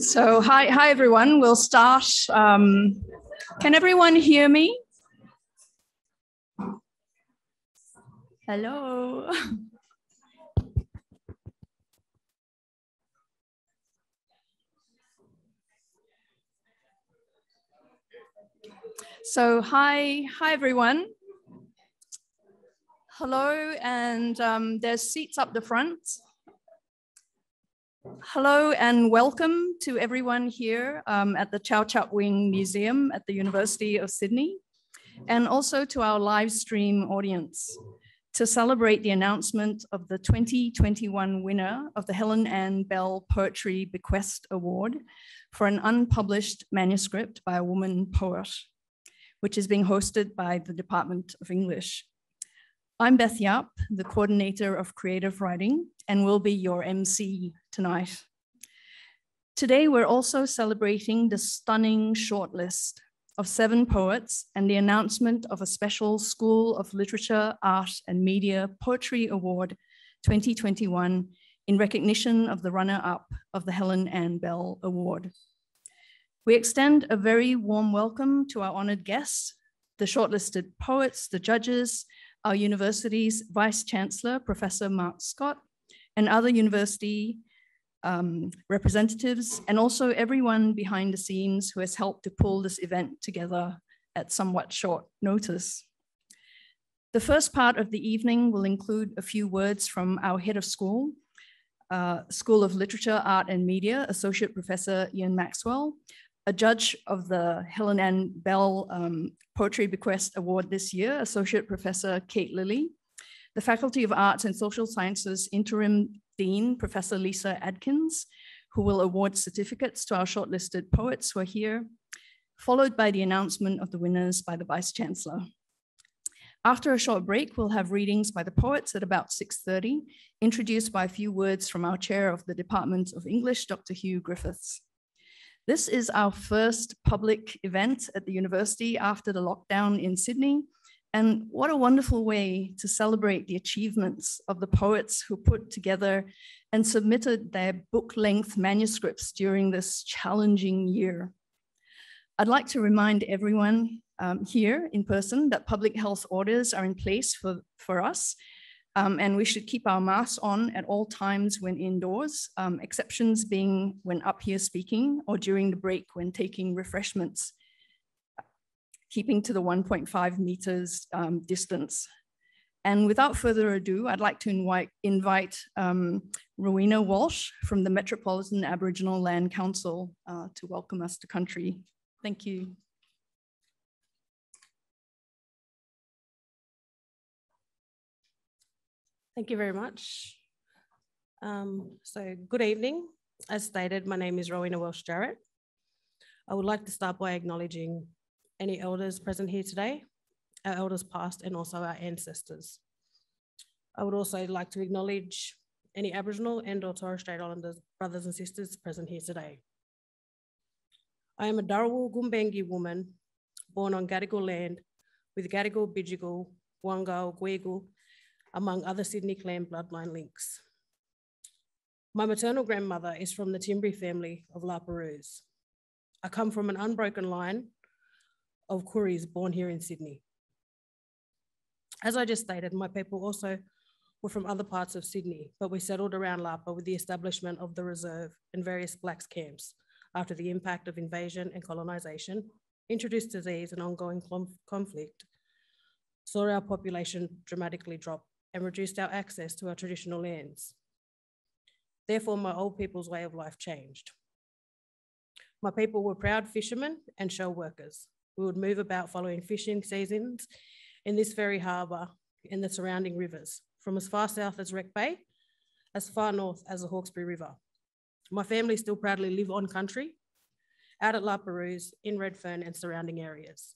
So hi everyone, we'll start. Can everyone hear me? Hello. So hi everyone. Hello, and there's seats up the front. Hello and welcome to everyone here at the Chau Chak Wing Museum at the University of Sydney, and also to our live stream audience to celebrate the announcement of the 2021 winner of the Helen Anne Bell Poetry Bequest Award for an unpublished manuscript by a woman poet, which is being hosted by the Department of English. I'm Beth Yap, the coordinator of creative writing, and will be your MC tonight. Today, we're also celebrating the stunning shortlist of 7 poets and the announcement of a special School of Literature, Art and Media Poetry Award 2021 in recognition of the runner-up of the Helen Anne Bell Award. We extend a very warm welcome to our honored guests, the shortlisted poets, the judges, our university's Vice-Chancellor, Professor Mark Scott, and other university representatives, and also everyone behind the scenes who has helped to pull this event together at somewhat short notice. The first part of the evening will include a few words from our head of school, School of Literature, Art and Media, Associate Professor Ian Maxwell, a judge of the Helen Anne Bell Poetry Bequest Award this year, Associate Professor Kate Lilley, the Faculty of Arts and Social Sciences Interim Dean, Professor Lisa Adkins, who will award certificates to our shortlisted poets who are here, followed by the announcement of the winners by the Vice-Chancellor. After a short break, we'll have readings by the poets at about 6:30, introduced by a few words from our Chair of the Department of English, Dr. Hugh Griffiths. This is our first public event at the university after the lockdown in Sydney. And what a wonderful way to celebrate the achievements of the poets who put together and submitted their book-length manuscripts during this challenging year. I'd like to remind everyone here in person that public health orders are in place for us. And we should keep our masks on at all times when indoors, exceptions being when up here speaking or during the break when taking refreshments, keeping to the 1.5 meters distance. And without further ado, I'd like to invite Rowena Walsh from the Metropolitan Aboriginal Land Council to welcome us to country. Thank you. Thank you very much. So good evening. As stated, my name is Rowena Walsh Jarrett. I would like to start by acknowledging any elders present here today, our elders past and also our ancestors. I would also like to acknowledge any Aboriginal and or Torres Strait Islanders brothers and sisters present here today. I am a Darawal Gumbangi woman born on Gadigal land with Gadigal, Bijigal, Gwangal, Gwigal, among other Sydney clan bloodline links. My maternal grandmother is from the Timbri family of La Perouse. I come from an unbroken line of Kuris born here in Sydney. As I just stated, my people also were from other parts of Sydney, but we settled around Lapa with the establishment of the reserve and various blacks camps after the impact of invasion and colonisation, introduced disease and ongoing conflict, saw our population dramatically drop and reduced our access to our traditional lands. Therefore, my old people's way of life changed. My people were proud fishermen and shell workers. We would move about following fishing seasons in this very harbour and the surrounding rivers, from as far south as Wreck Bay, as far north as the Hawkesbury River. My family still proudly live on country, out at La Perouse, in Redfern and surrounding areas.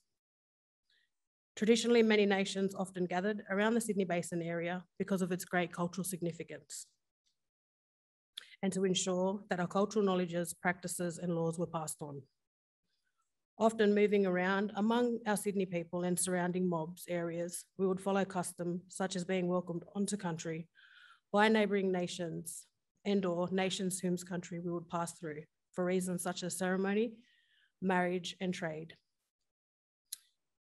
Traditionally, many nations often gathered around the Sydney Basin area because of its great cultural significance, and to ensure that our cultural knowledges, practices, and laws were passed on. Often moving around among our Sydney people and surrounding mobs areas, we would follow customs such as being welcomed onto country by neighbouring nations and or nations whose country we would pass through for reasons such as ceremony, marriage and trade.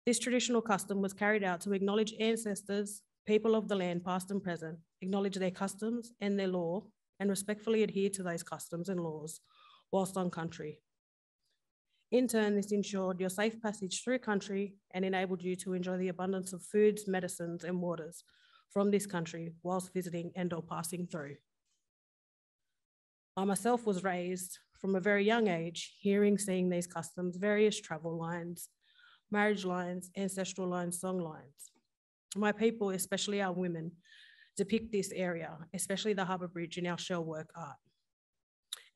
This traditional custom was carried out to acknowledge ancestors, people of the land past and present, acknowledge their customs and their law, and respectfully adhere to those customs and laws whilst on country. In turn, this ensured your safe passage through country and enabled you to enjoy the abundance of foods, medicines, and waters from this country whilst visiting and or passing through. I myself was raised from a very young age, hearing, seeing these customs, various travel lines, marriage lines, ancestral lines, song lines. My people, especially our women, depict this area, especially the Harbour Bridge, in our shell work art.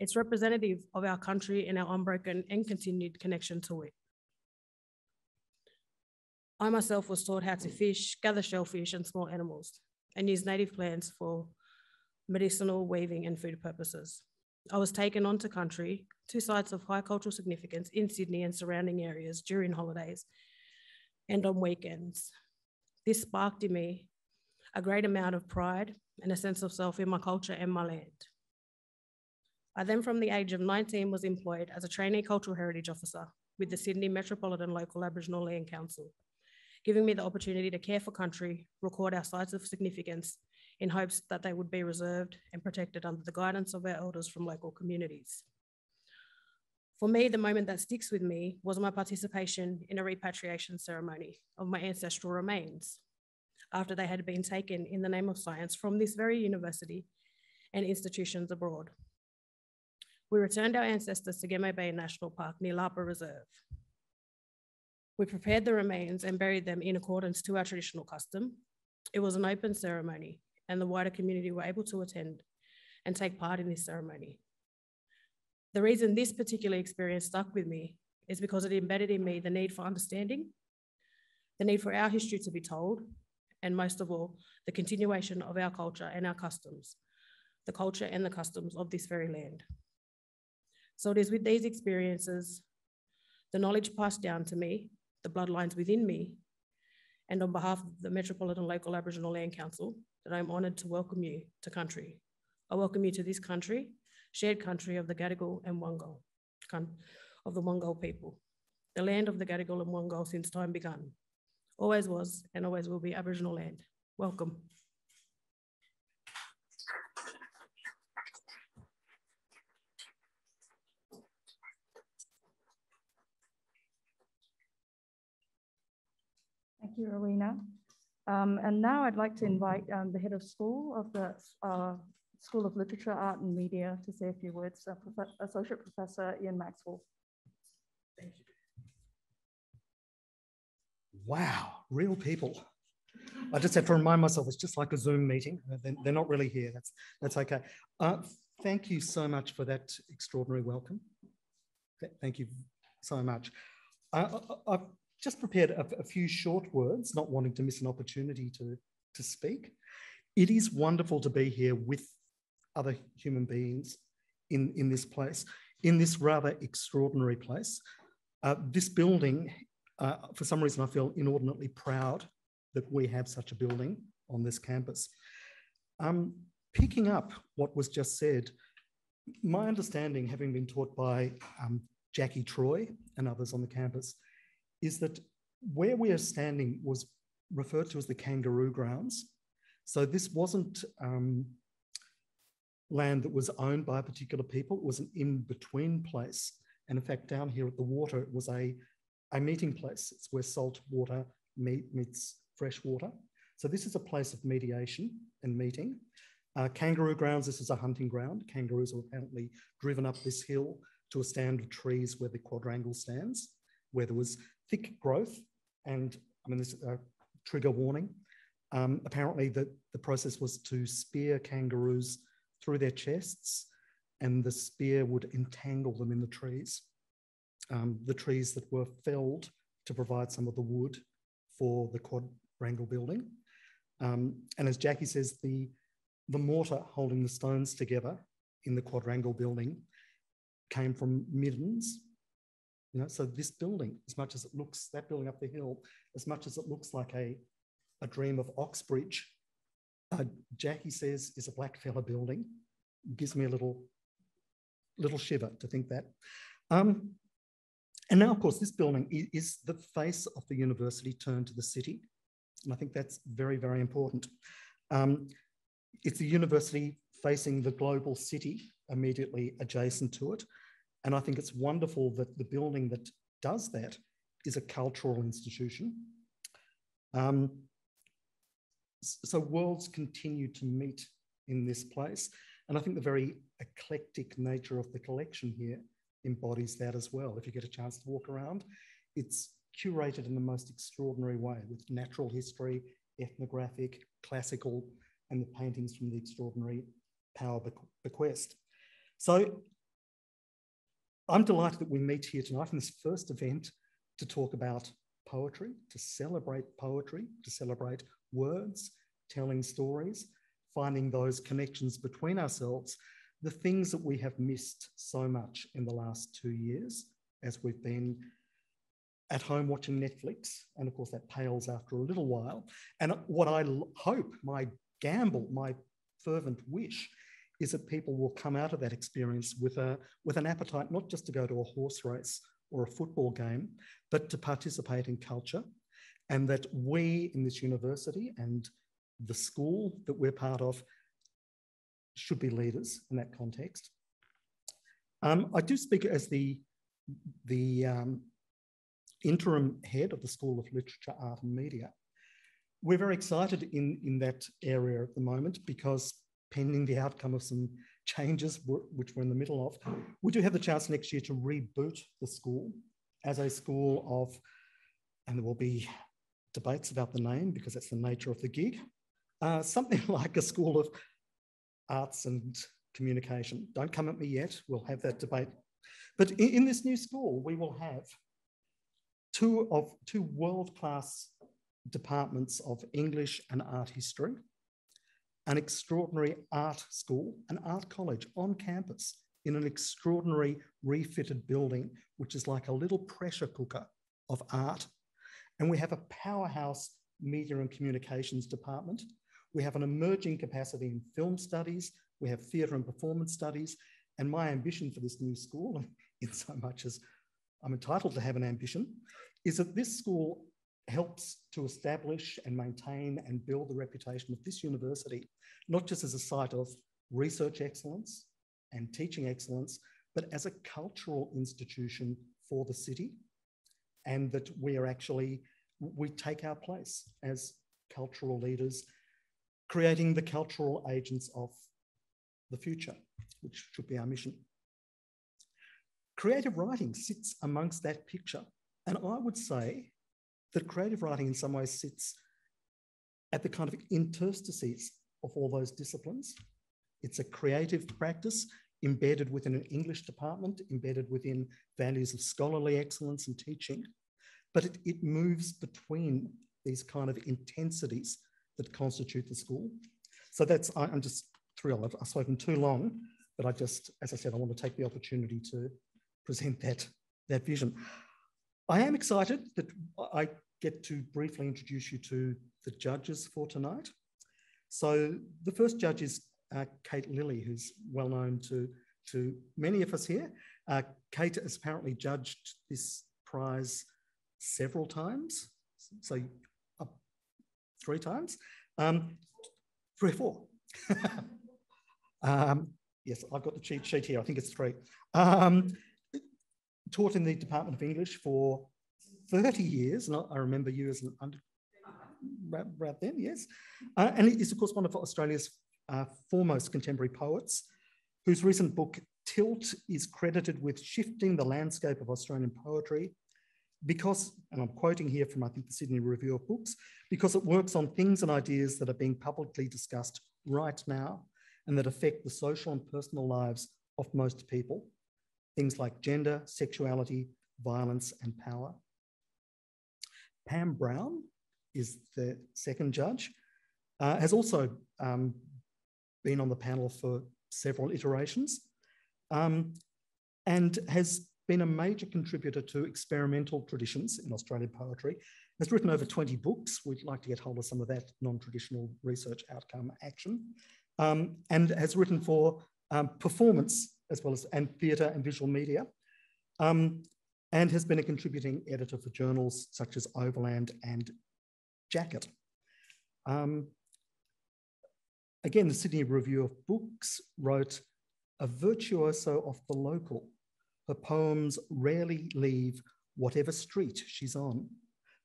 It's representative of our country and our unbroken and continued connection to it. I myself was taught how to fish, gather shellfish and small animals, and use native plants for medicinal, weaving and food purposes. I was taken onto country, to sites of high cultural significance in Sydney and surrounding areas during holidays and on weekends. This sparked in me a great amount of pride and a sense of self in my culture and my land. I then, from the age of 19, was employed as a trainee cultural heritage officer with the Sydney Metropolitan Local Aboriginal Land Council, giving me the opportunity to care for country, record our sites of significance in hopes that they would be reserved and protected under the guidance of our elders from local communities. For me, the moment that sticks with me was my participation in a repatriation ceremony of my ancestral remains after they had been taken in the name of science from this very university and institutions abroad. We returned our ancestors to Gemo Bay National Park near Lapa Reserve. We prepared the remains and buried them in accordance to our traditional custom. It was an open ceremony and the wider community were able to attend and take part in this ceremony. The reason this particular experience stuck with me is because it embedded in me the need for understanding, the need for our history to be told, and most of all, the continuation of our culture and our customs, the culture and the customs of this very land. So it is with these experiences, the knowledge passed down to me, the bloodlines within me, and on behalf of the Metropolitan Local Aboriginal Land Council, that I'm honoured to welcome you to country. I welcome you to this country, shared country of the Gadigal and Gwangal, of the Gwangal people, the land of the Gadigal and Gwangal since time begun. Always was and always will be Aboriginal land. Welcome. Thank you, Rowena. And now I'd like to invite the head of school of the School of Literature, Art and Media to say a few words, Associate Professor Ian Maxwell. Thank you. Wow, real people. I just have to remind myself, it's just like a Zoom meeting. They're not really here, that's okay. Thank you so much for that extraordinary welcome. Thank you so much. I've just prepared a few short words, not wanting to miss an opportunity to speak. It is wonderful to be here with other human beings in this place, in this rather extraordinary place. This building, for some reason, I feel inordinately proud that we have such a building on this campus. Picking up what was just said, my understanding, having been taught by Jackie Troy and others on the campus, is that where we are standing was referred to as the kangaroo grounds. So this wasn't land that was owned by a particular people, it was an in-between place. And in fact, down here at the water, it was a meeting place. It's where salt water meets fresh water. So this is a place of mediation and meeting. Kangaroo grounds, this is a hunting ground. Kangaroos are apparently driven up this hill to a stand of trees where the quadrangle stands, where there was thick growth. And I mean, this is a trigger warning. Apparently the process was to spear kangaroos through their chests and the spear would entangle them in the trees that were felled to provide some of the wood for the quadrangle building. And as Jackie says, the mortar holding the stones together in the quadrangle building came from middens. You know, so this building, as much as it looks, that building up the hill, as much as it looks like a dream of Oxbridge, Jackie says is a blackfella building gives me a little shiver to think that. And now, of course, this building is the face of the university turned to the city. And I think that's very, very important. It's the university facing the global city immediately adjacent to it. And I think it's wonderful that the building that does that is a cultural institution. So worlds continue to meet in this place. And I think the very eclectic nature of the collection here embodies that as well. If you get a chance to walk around, it's curated in the most extraordinary way, with natural history, ethnographic, classical, and the paintings from the extraordinary Power Bequest. So I'm delighted that we meet here tonight in this first event to talk about poetry, to celebrate poetry, to celebrate words, telling stories, finding those connections between ourselves, the things that we have missed so much in the last 2 years as we've been at home watching Netflix. And of course that pales after a little while. And what I hope, my gamble, my fervent wish is that people will come out of that experience with an appetite, not just to go to a horse race or a football game, but to participate in culture. And that we in this university and the school that we're part of should be leaders in that context. I do speak as the interim head of the School of Literature, Art and Media. We're very excited in that area at the moment because pending the outcome of some changes which we're in the middle of, we do have the chance next year to reboot the school as a school of, and there will be debates about the name because that's the nature of the gig, something like a School of Arts and Communication. Don't come at me yet, we'll have that debate. But in this new school, we will have two world-class departments of English and art history, an extraordinary art school, an art college on campus in an extraordinary refitted building, which is like a little pressure cooker of art. And we have a powerhouse media and communications department. We have an emerging capacity in film studies. We have theatre and performance studies. And my ambition for this new school, in so much as I'm entitled to have an ambition, is that this school helps to establish and maintain and build the reputation of this university, not just as a site of research excellence and teaching excellence, but as a cultural institution for the city, and that we are actually, we take our place as cultural leaders, creating the cultural agents of the future, which should be our mission. Creative writing sits amongst that picture. And I would say that creative writing in some ways sits at the kind of interstices of all those disciplines. It's a creative practice embedded within an English department, embedded within values of scholarly excellence and teaching, but it moves between these kind of intensities that constitute the school. So that's, I'm just thrilled. I've spoken too long, but I just, as I said, I want to take the opportunity to present that vision. I am excited that I get to briefly introduce you to the judges for tonight. So the first judge is Kate Lilley, who's well known to many of us here. Kate has apparently judged this prize several times, so 3 times, 3 or 4. Yes, I've got the cheat sheet here, I think it's 3. Taught in the Department of English for 30 years, and I remember you as an undergrad right then, yes. And he is, of course, one of Australia's foremost contemporary poets, whose recent book Tilt is credited with shifting the landscape of Australian poetry because, and I'm quoting here from I think the Sydney Review of Books, because it works on things and ideas that are being publicly discussed right now and that affect the social and personal lives of most people, things like gender, sexuality, violence, and power. Pam Brown is the second judge, has also been on the panel for several iterations, and has been a major contributor to experimental traditions in Australian poetry, has written over 20 books. We'd like to get hold of some of that non-traditional research outcome action, and has written for performance as well as theatre and visual media, and has been a contributing editor for journals such as Overland and Jacket. Again, the Sydney Review of Books wrote a virtuoso of the local. Her poems rarely leave whatever street she's on.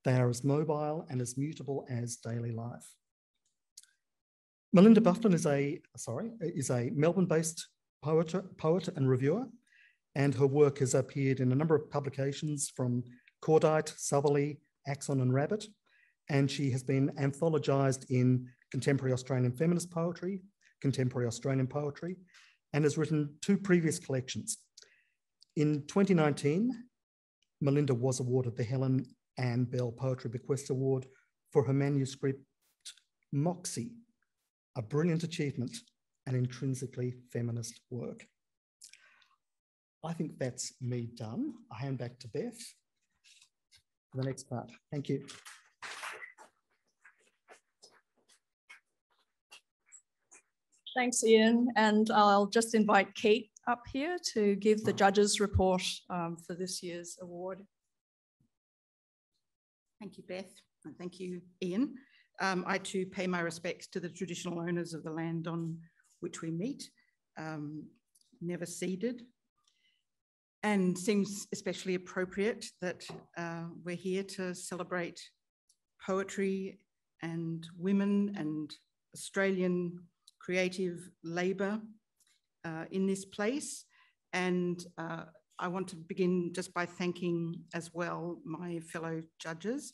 They are as mobile and as mutable as daily life. Melinda Bufton is a Melbourne-based poet and reviewer, and her work has appeared in a number of publications from Cordite, Southerly, Axon and Rabbit, and she has been anthologised in contemporary Australian feminist poetry, contemporary Australian poetry, and has written two previous collections. In 2019, Melinda was awarded the Helen Anne Bell Poetry Bequest Award for her manuscript Moxie, a brilliant achievement and intrinsically feminist work. I think that's me done. I hand back to Beth for the next part. Thank you. Thanks, Ian. And I'll just invite Kate up here to give the judges' report for this year's award. Thank you, Beth, and thank you, Ian. I too pay my respects to the traditional owners of the land on which we meet, never ceded, and seems especially appropriate that we're here to celebrate poetry and women and Australian creative labour in this place. And I want to begin just by thanking as well my fellow judges.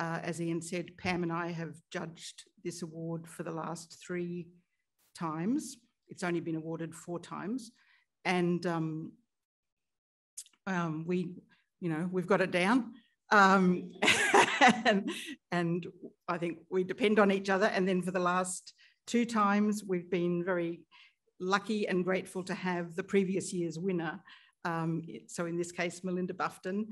As Ian said, Pam and I have judged this award for the last 3 times. It's only been awarded 4 times. And we've got it down. And I think we depend on each other. And then for the last 2 times, we've been very lucky and grateful to have the previous year's winner. So in this case, Melinda Bufton,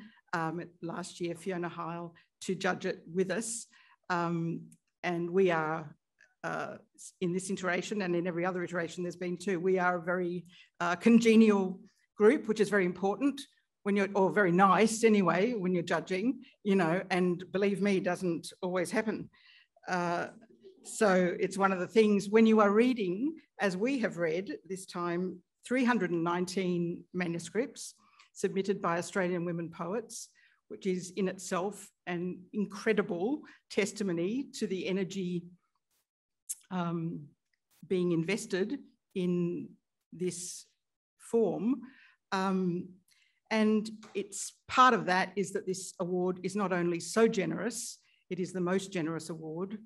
last year, Fiona Hile, to judge it with us. And we are, in this iteration and in every other iteration there's been 2, we are a very congenial group, which is very important when you're, or very nice anyway, when you're judging, you know, and believe me, doesn't always happen. So it's one of the things when you are reading, as we have read this time, 319 manuscripts submitted by Australian women poets, which is in itself an incredible testimony to the energy being invested in this form. And it's part of that is that this award is not only so generous, it is the most generous award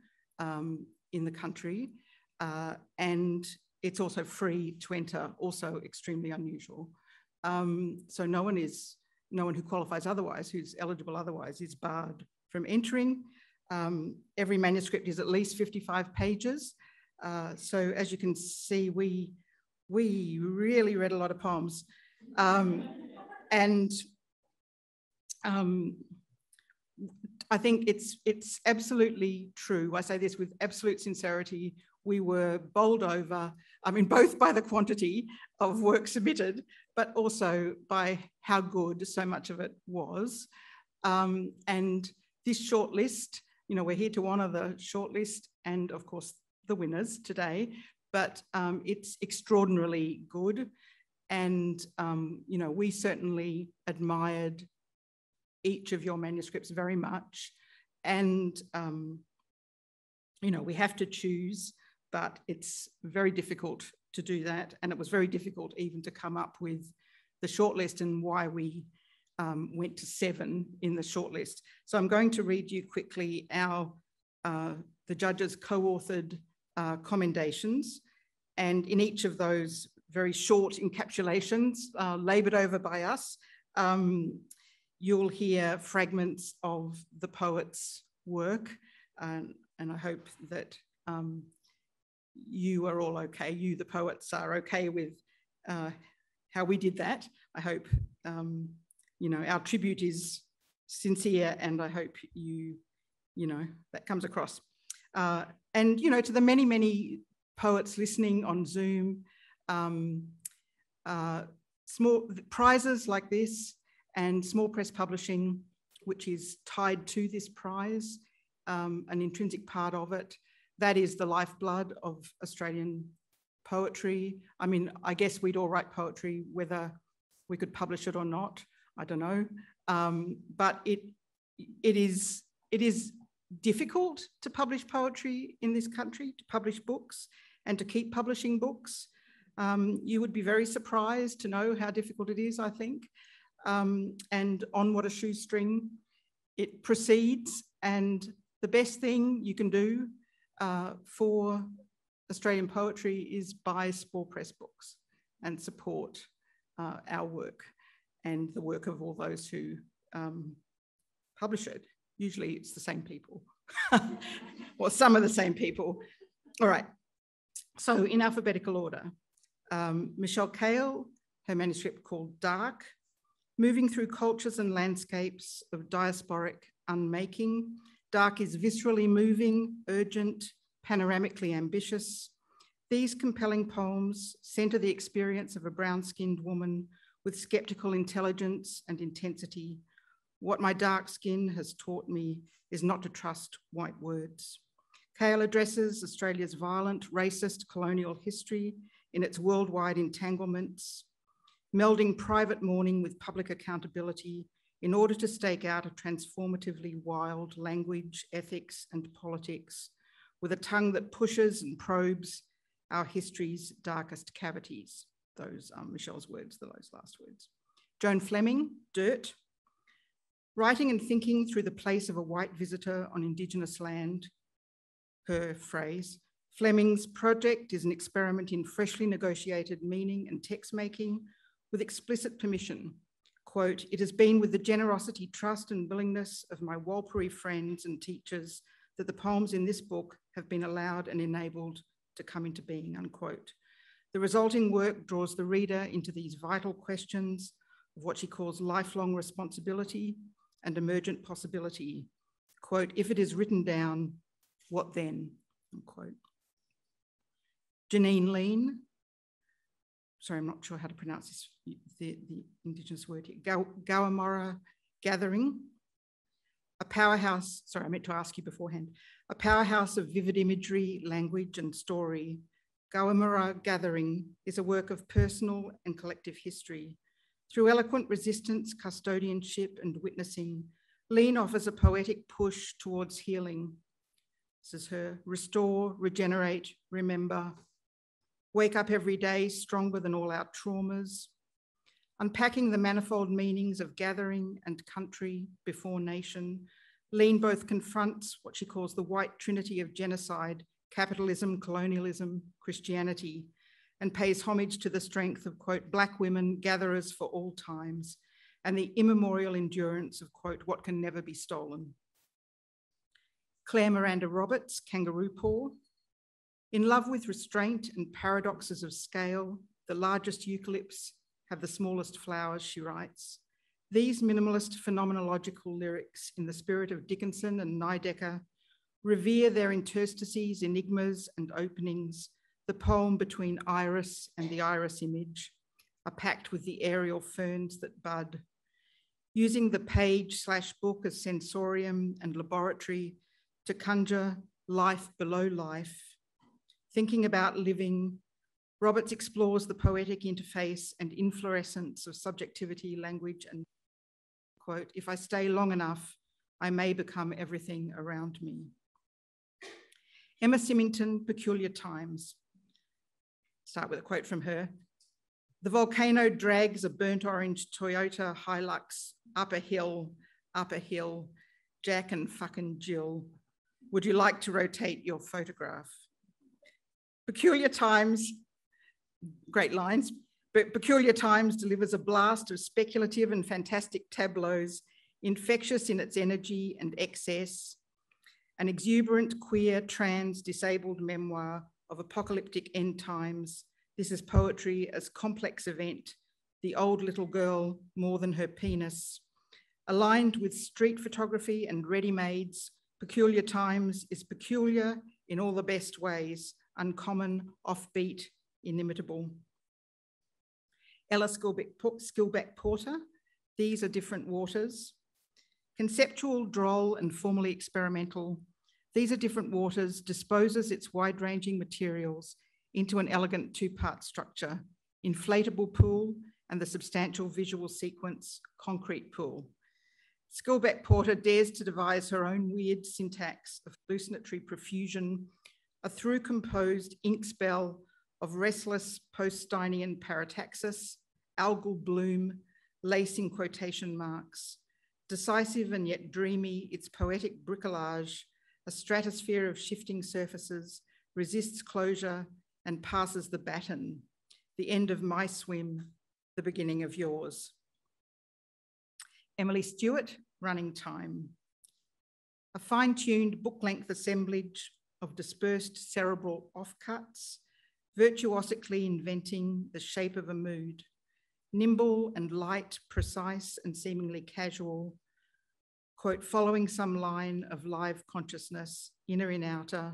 in the country. And it's also free to enter, also extremely unusual. So no one who qualifies otherwise, who's eligible otherwise, is barred from entering. Every manuscript is at least 55 pages. So as you can see, we really read a lot of poems. I think it's absolutely true. I say this with absolute sincerity. We were bowled over, I mean, both by the quantity of work submitted, but also by how good so much of it was. And this short list, you know, we're here to honour the short list and of course the winners today, but it's extraordinarily good. And, you know, we certainly admired each of your manuscripts very much. And, you know, we have to choose, but it's very difficult to do that. And it was very difficult even to come up with the shortlist and why we went to 7 in the shortlist. So I'm going to read you quickly our the judges co-authored commendations. And in each of those very short encapsulations laboured over by us, you'll hear fragments of the poet's work. And I hope that you are all okay. You, the poets, are okay with how we did that. I hope, you know, our tribute is sincere and I hope you know, that comes across. And, you know, to the many, many poets listening on Zoom, small prizes like this, and small press publishing, which is tied to this prize, an intrinsic part of it. That is the lifeblood of Australian poetry. I mean, I guess we'd all write poetry whether we could publish it or not, I don't know. But it is difficult to publish poetry in this country, to publish books and to keep publishing books. You would be very surprised to know how difficult it is, I think. And on what a shoestring it proceeds. And the best thing you can do for Australian poetry is buy small press books and support our work and the work of all those who publish it. Usually it's the same people, or some of the same people. All right, so in alphabetical order, Michelle Cahill, her manuscript called Dark, Moving Through Cultures and Landscapes of Diasporic Unmaking. Dark is viscerally moving, urgent, panoramically ambitious. These compelling poems centre the experience of a brown-skinned woman with sceptical intelligence and intensity. What my dark skin has taught me is not to trust white words. Cahill addresses Australia's violent, racist colonial history in its worldwide entanglements, melding private mourning with public accountability in order to stake out a transformatively wild language, ethics, and politics with a tongue that pushes and probes our history's darkest cavities. Those are Michelle's words, those last words. Joan Fleming, Dirt. Writing and thinking through the place of a white visitor on Indigenous land, her phrase. Fleming's project is an experiment in freshly negotiated meaning and text-making with explicit permission. Quote, "It has been with the generosity, trust, and willingness of my Warlpiri friends and teachers that the poems in this book have been allowed and enabled to come into being," unquote. The resulting work draws the reader into these vital questions of what she calls lifelong responsibility and emergent possibility. Quote, "If it is written down, what then?" Unquote. Jeanine Leane, sorry, I'm not sure how to pronounce this, the Indigenous word here, Gawimarra-Gathering, a powerhouse, sorry, I meant to ask you beforehand, a powerhouse of vivid imagery, language, and story. Gawimarra-Gathering is a work of personal and collective history. Through eloquent resistance, custodianship, and witnessing, Leane offers a poetic push towards healing. This is her: restore, regenerate, remember, wake up every day stronger than all our traumas, unpacking the manifold meanings of gathering and country before nation. Leane both confronts what she calls the white trinity of genocide, capitalism, colonialism, Christianity, and pays homage to the strength of, quote, Black women, gatherers for all times, and the immemorial endurance of, quote, what can never be stolen. Claire Miranda Roberts, Kangaroo Paw. In love with restraint and paradoxes of scale, the largest eucalypts have the smallest flowers, she writes. These minimalist phenomenological lyrics, in the spirit of Dickinson and Neidecker, revere their interstices, enigmas, and openings. The poem Between Iris and the Iris Image are packed with the aerial ferns that bud. Using the page/book as sensorium and laboratory to conjure life below life, thinking about living, Roberts explores the poetic interface and inflorescence of subjectivity, language, and, quote, "If I stay long enough, I may become everything around me." Emma Symington, Peculiar Times. Start with a quote from her. "The volcano drags a burnt orange Toyota Hilux up a hill, Jack and fucking Jill. Would you like to rotate your photograph?" Peculiar Times, great lines, but Peculiar Times delivers a blast of speculative and fantastic tableaus, infectious in its energy and excess, an exuberant, queer, trans, disabled memoir of apocalyptic end times. This is poetry as complex event, the old little girl more than her penis. Aligned with street photography and ready-mades, Peculiar Times is peculiar in all the best ways, uncommon, offbeat, inimitable. Ella Skilbeck-Porter, These Are Different Waters. Conceptual, droll and formally experimental, These Are Different Waters disposes its wide-ranging materials into an elegant two-part structure, inflatable pool and the substantial visual sequence, concrete pool. Skilbeck-Porter dares to devise her own weird syntax of hallucinatory profusion, a through-composed ink spell of restless post-Steinian parataxis, algal bloom, lacing quotation marks. Decisive and yet dreamy, its poetic bricolage, a stratosphere of shifting surfaces, resists closure and passes the baton. The end of my swim, the beginning of yours. Emily Stewart, Running Time. A fine-tuned book-length assemblage of dispersed cerebral offcuts, virtuosically inventing the shape of a mood. Nimble and light, precise and seemingly casual, quote, following some line of live consciousness, inner and outer,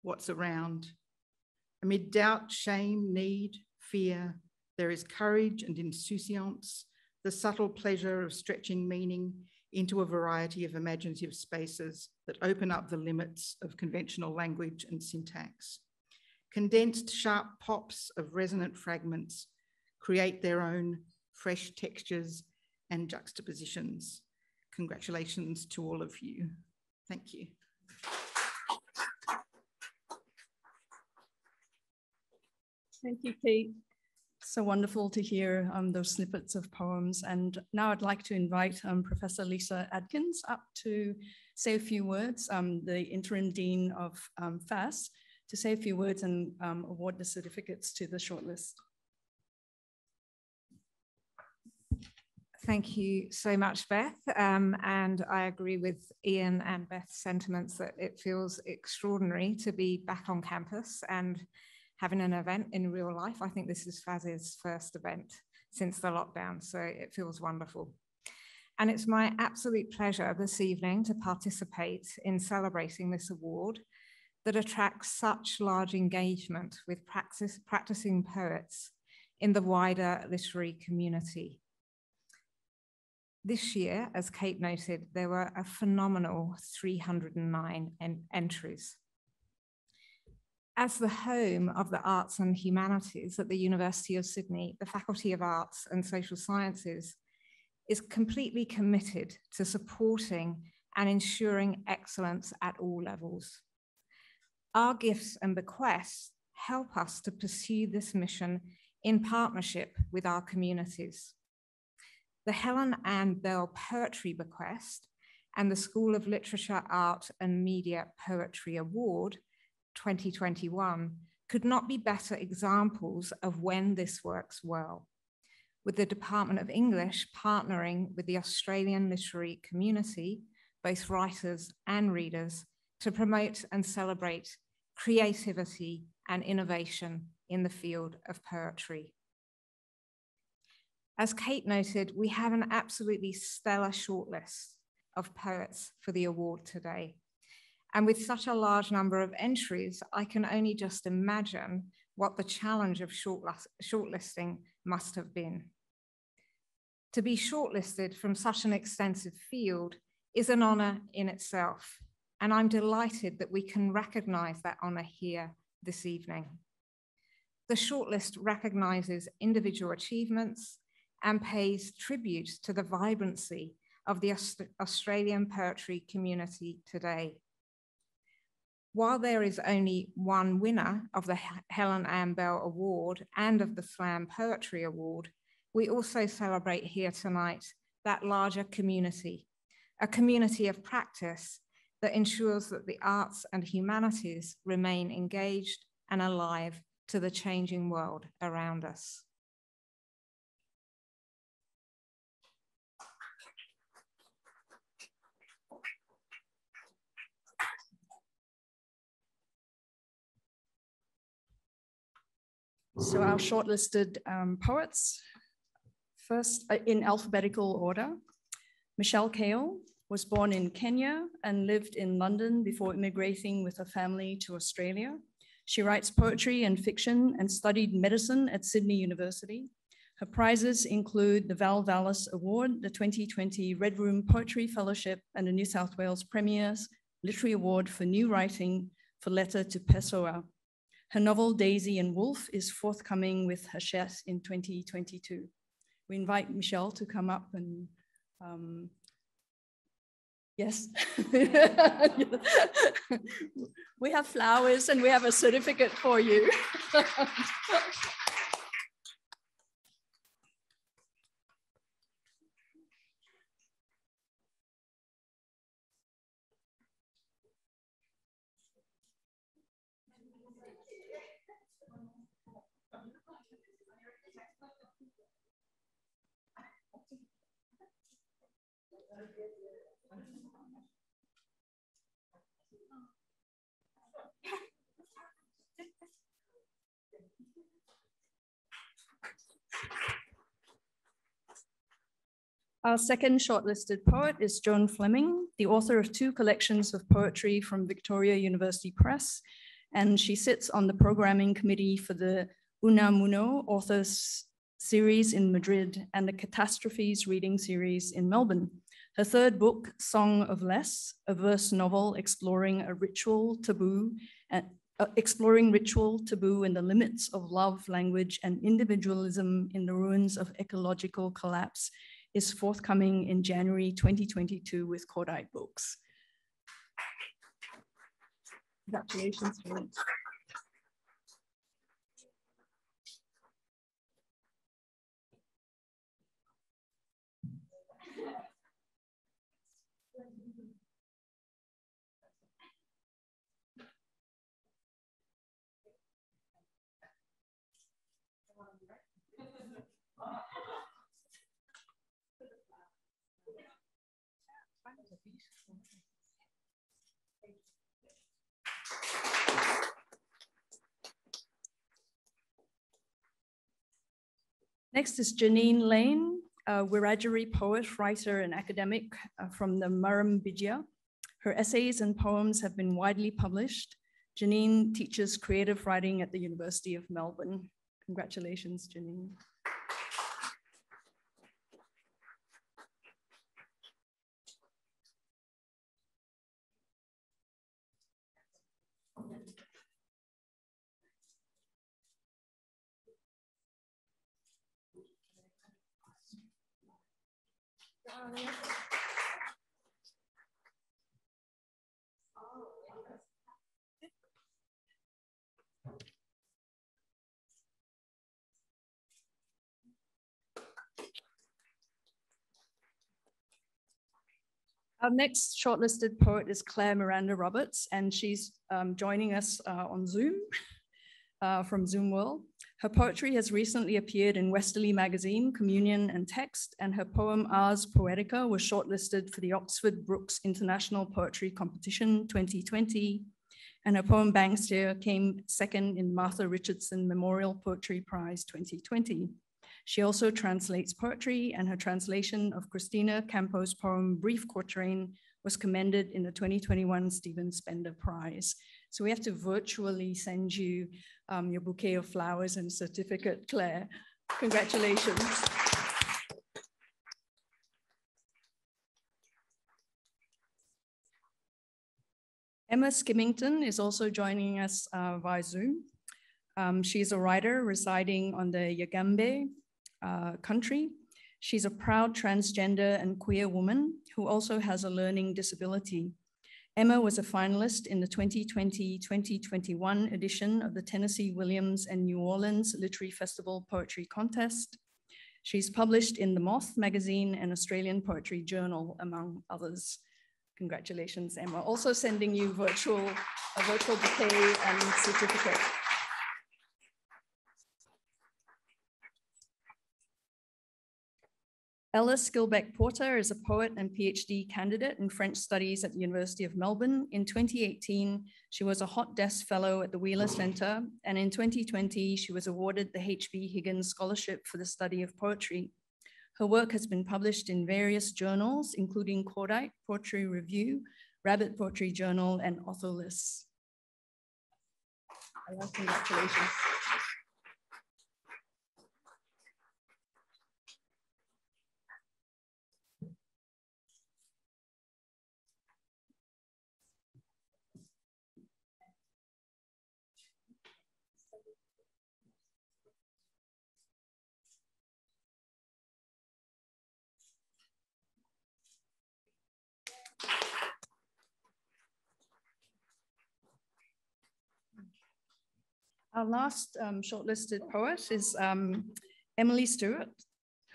what's around. Amid doubt, shame, need, fear, there is courage and insouciance, the subtle pleasure of stretching meaning into a variety of imaginative spaces that open up the limits of conventional language and syntax. Condensed sharp pops of resonant fragments create their own fresh textures and juxtapositions. Congratulations to all of you. Thank you. Thank you, Kate. So wonderful to hear those snippets of poems. And now I'd like to invite Professor Lisa Adkins up to say a few words, the interim dean of FAS, to say a few words and award the certificates to the shortlist. Thank you so much, Beth. And I agree with Ian and Beth's sentiments that it feels extraordinary to be back on campus and having an event in real life. I think this is FAS's first event since the lockdown, so it feels wonderful. And it's my absolute pleasure this evening to participate in celebrating this award that attracts such large engagement with practicing poets in the wider literary community. This year, as Kate noted, there were a phenomenal 309 entries. As the home of the arts and humanities at the University of Sydney, the Faculty of Arts and Social Sciences is completely committed to supporting and ensuring excellence at all levels. Our gifts and bequests help us to pursue this mission in partnership with our communities. The Helen Anne Bell Poetry Bequest and the School of Literature, Art and Media Poetry Award 2021 could not be better examples of when this works well, with the Department of English partnering with the Australian literary community, both writers and readers, to promote and celebrate creativity and innovation in the field of poetry. As Kate noted, we have an absolutely stellar shortlist of poets for the award today. And with such a large number of entries, I can only just imagine what the challenge of shortlisting must have been. To be shortlisted from such an extensive field is an honor in itself. And I'm delighted that we can recognize that honor here this evening. The shortlist recognizes individual achievements and pays tribute to the vibrancy of the Australian poetry community today. While there is only one winner of the Helen Anne Bell Award and of the Slam Poetry Award, we also celebrate here tonight that larger community, a community of practice that ensures that the arts and humanities remain engaged and alive to the changing world around us. So our shortlisted poets, first in alphabetical order, Michelle Cahill was born in Kenya and lived in London before immigrating with her family to Australia. She writes poetry and fiction and studied medicine at Sydney University. Her prizes include the Val Vallis Award, the 2020 Red Room Poetry Fellowship, and the New South Wales Premier's Literary Award for New Writing for Letter to Pessoa. Her novel, Daisy and Wolf, is forthcoming with Hachette in 2022. We invite Michelle to come up and, yes. We have flowers and we have a certificate for you. Our second shortlisted poet is Joan Fleming, the author of two collections of poetry from Victoria University Press, and she sits on the programming committee for the Unamuno Authors Series in Madrid and the Catastrophes Reading Series in Melbourne. Her third book, Song of Less, a verse novel exploring ritual, taboo, and the limits of love, language, and individualism in the ruins of ecological collapse, is forthcoming in January 2022 with Cordite Books. Congratulations, Helen. Next is Jeanine Leane, a Wiradjuri poet, writer, and academic from the Murrumbidgee. Her essays and poems have been widely published. Jeanine teaches creative writing at the University of Melbourne. Congratulations, Jeanine. Our next shortlisted poet is Claire Miranda Roberts, and she's joining us on Zoom from Zoom World. Her poetry has recently appeared in Westerly Magazine, Communion and Text, and her poem Ars Poetica was shortlisted for the Oxford Brookes International Poetry Competition 2020, and her poem Banksia came second in Martha Richardson Memorial Poetry Prize 2020. She also translates poetry, and her translation of Christina Campo's poem Brief Quatrain was commended in the 2021 Stephen Spender Prize. So we have to virtually send you your bouquet of flowers and certificate, Claire. Congratulations. Emma Skimmington is also joining us via Zoom. She's a writer residing on the Yagambe country. She's a proud transgender and queer woman who also has a learning disability. Emma was a finalist in the 2020-2021 edition of the Tennessee Williams and New Orleans Literary Festival Poetry Contest. She's published in The Moth magazine and Australian Poetry Journal, among others. Congratulations, Emma. Also sending you a virtual bouquet and certificate. Ella Skilbeck-Porter is a poet and PhD candidate in French Studies at the University of Melbourne. In 2018, she was a Hot Desk Fellow at the Wheeler Centre, and in 2020, she was awarded the H.B. Higgins Scholarship for the Study of Poetry. Her work has been published in various journals, including Cordite Poetry Review, Rabbit Poetry Journal, and Authorless. Congratulations. Our last shortlisted poet is Emily Stewart,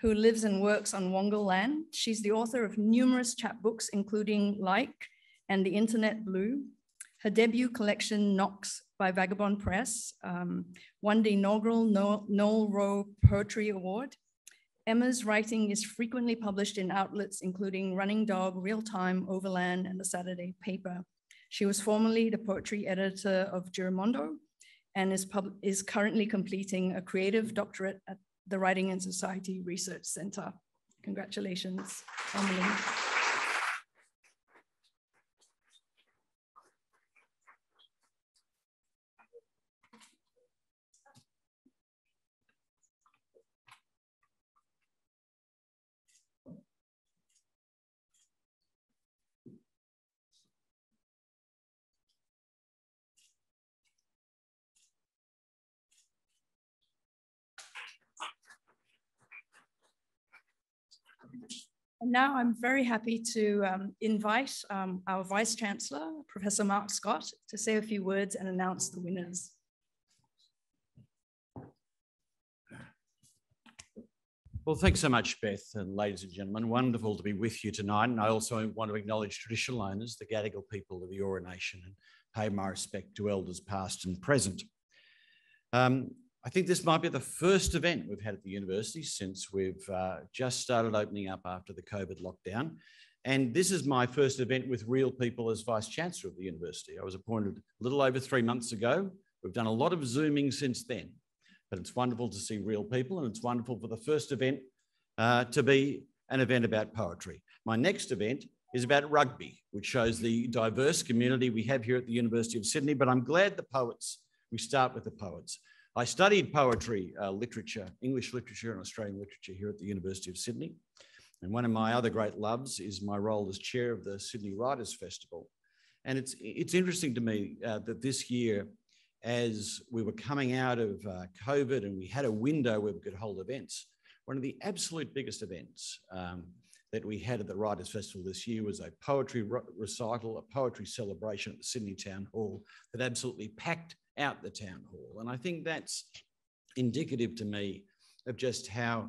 who lives and works on Wangal land. She's the author of numerous chapbooks, including Like and The Internet Blue. Her debut collection, Knox, by Vagabond Press, won the inaugural Noel Rowe Poetry Award. Emma's writing is frequently published in outlets, including Running Dog, Real Time, Overland, and the Saturday Paper. She was formerly the poetry editor of Giramondo, and is currently completing a creative doctorate at the Writing and Society Research Center. Congratulations, Emily. And now I'm very happy to invite our Vice Chancellor, Professor Mark Scott, to say a few words and announce the winners. Well, thanks so much, Beth, and ladies and gentlemen, wonderful to be with you tonight. And I also want to acknowledge traditional owners, the Gadigal people of the Eora Nation, and pay my respect to elders past and present. I think this might be the first event we've had at the university since we've just started opening up after the COVID lockdown. And this is my first event with real people as Vice Chancellor of the university. I was appointed a little over 3 months ago. We've done a lot of Zooming since then, but it's wonderful to see real people, and it's wonderful for the first event to be an event about poetry. My next event is about rugby, which shows the diverse community we have here at the University of Sydney, but I'm glad the poets, we start with the poets. I studied poetry, literature, English literature and Australian literature here at the University of Sydney. And one of my other great loves is my role as chair of the Sydney Writers Festival. And it's interesting to me that this year, as we were coming out of COVID and we had a window where we could hold events, one of the absolute biggest events that we had at the Writers Festival this year was a poetry recital, a poetry celebration at the Sydney Town Hall that absolutely packed out the town hall. And I think that's indicative to me of just how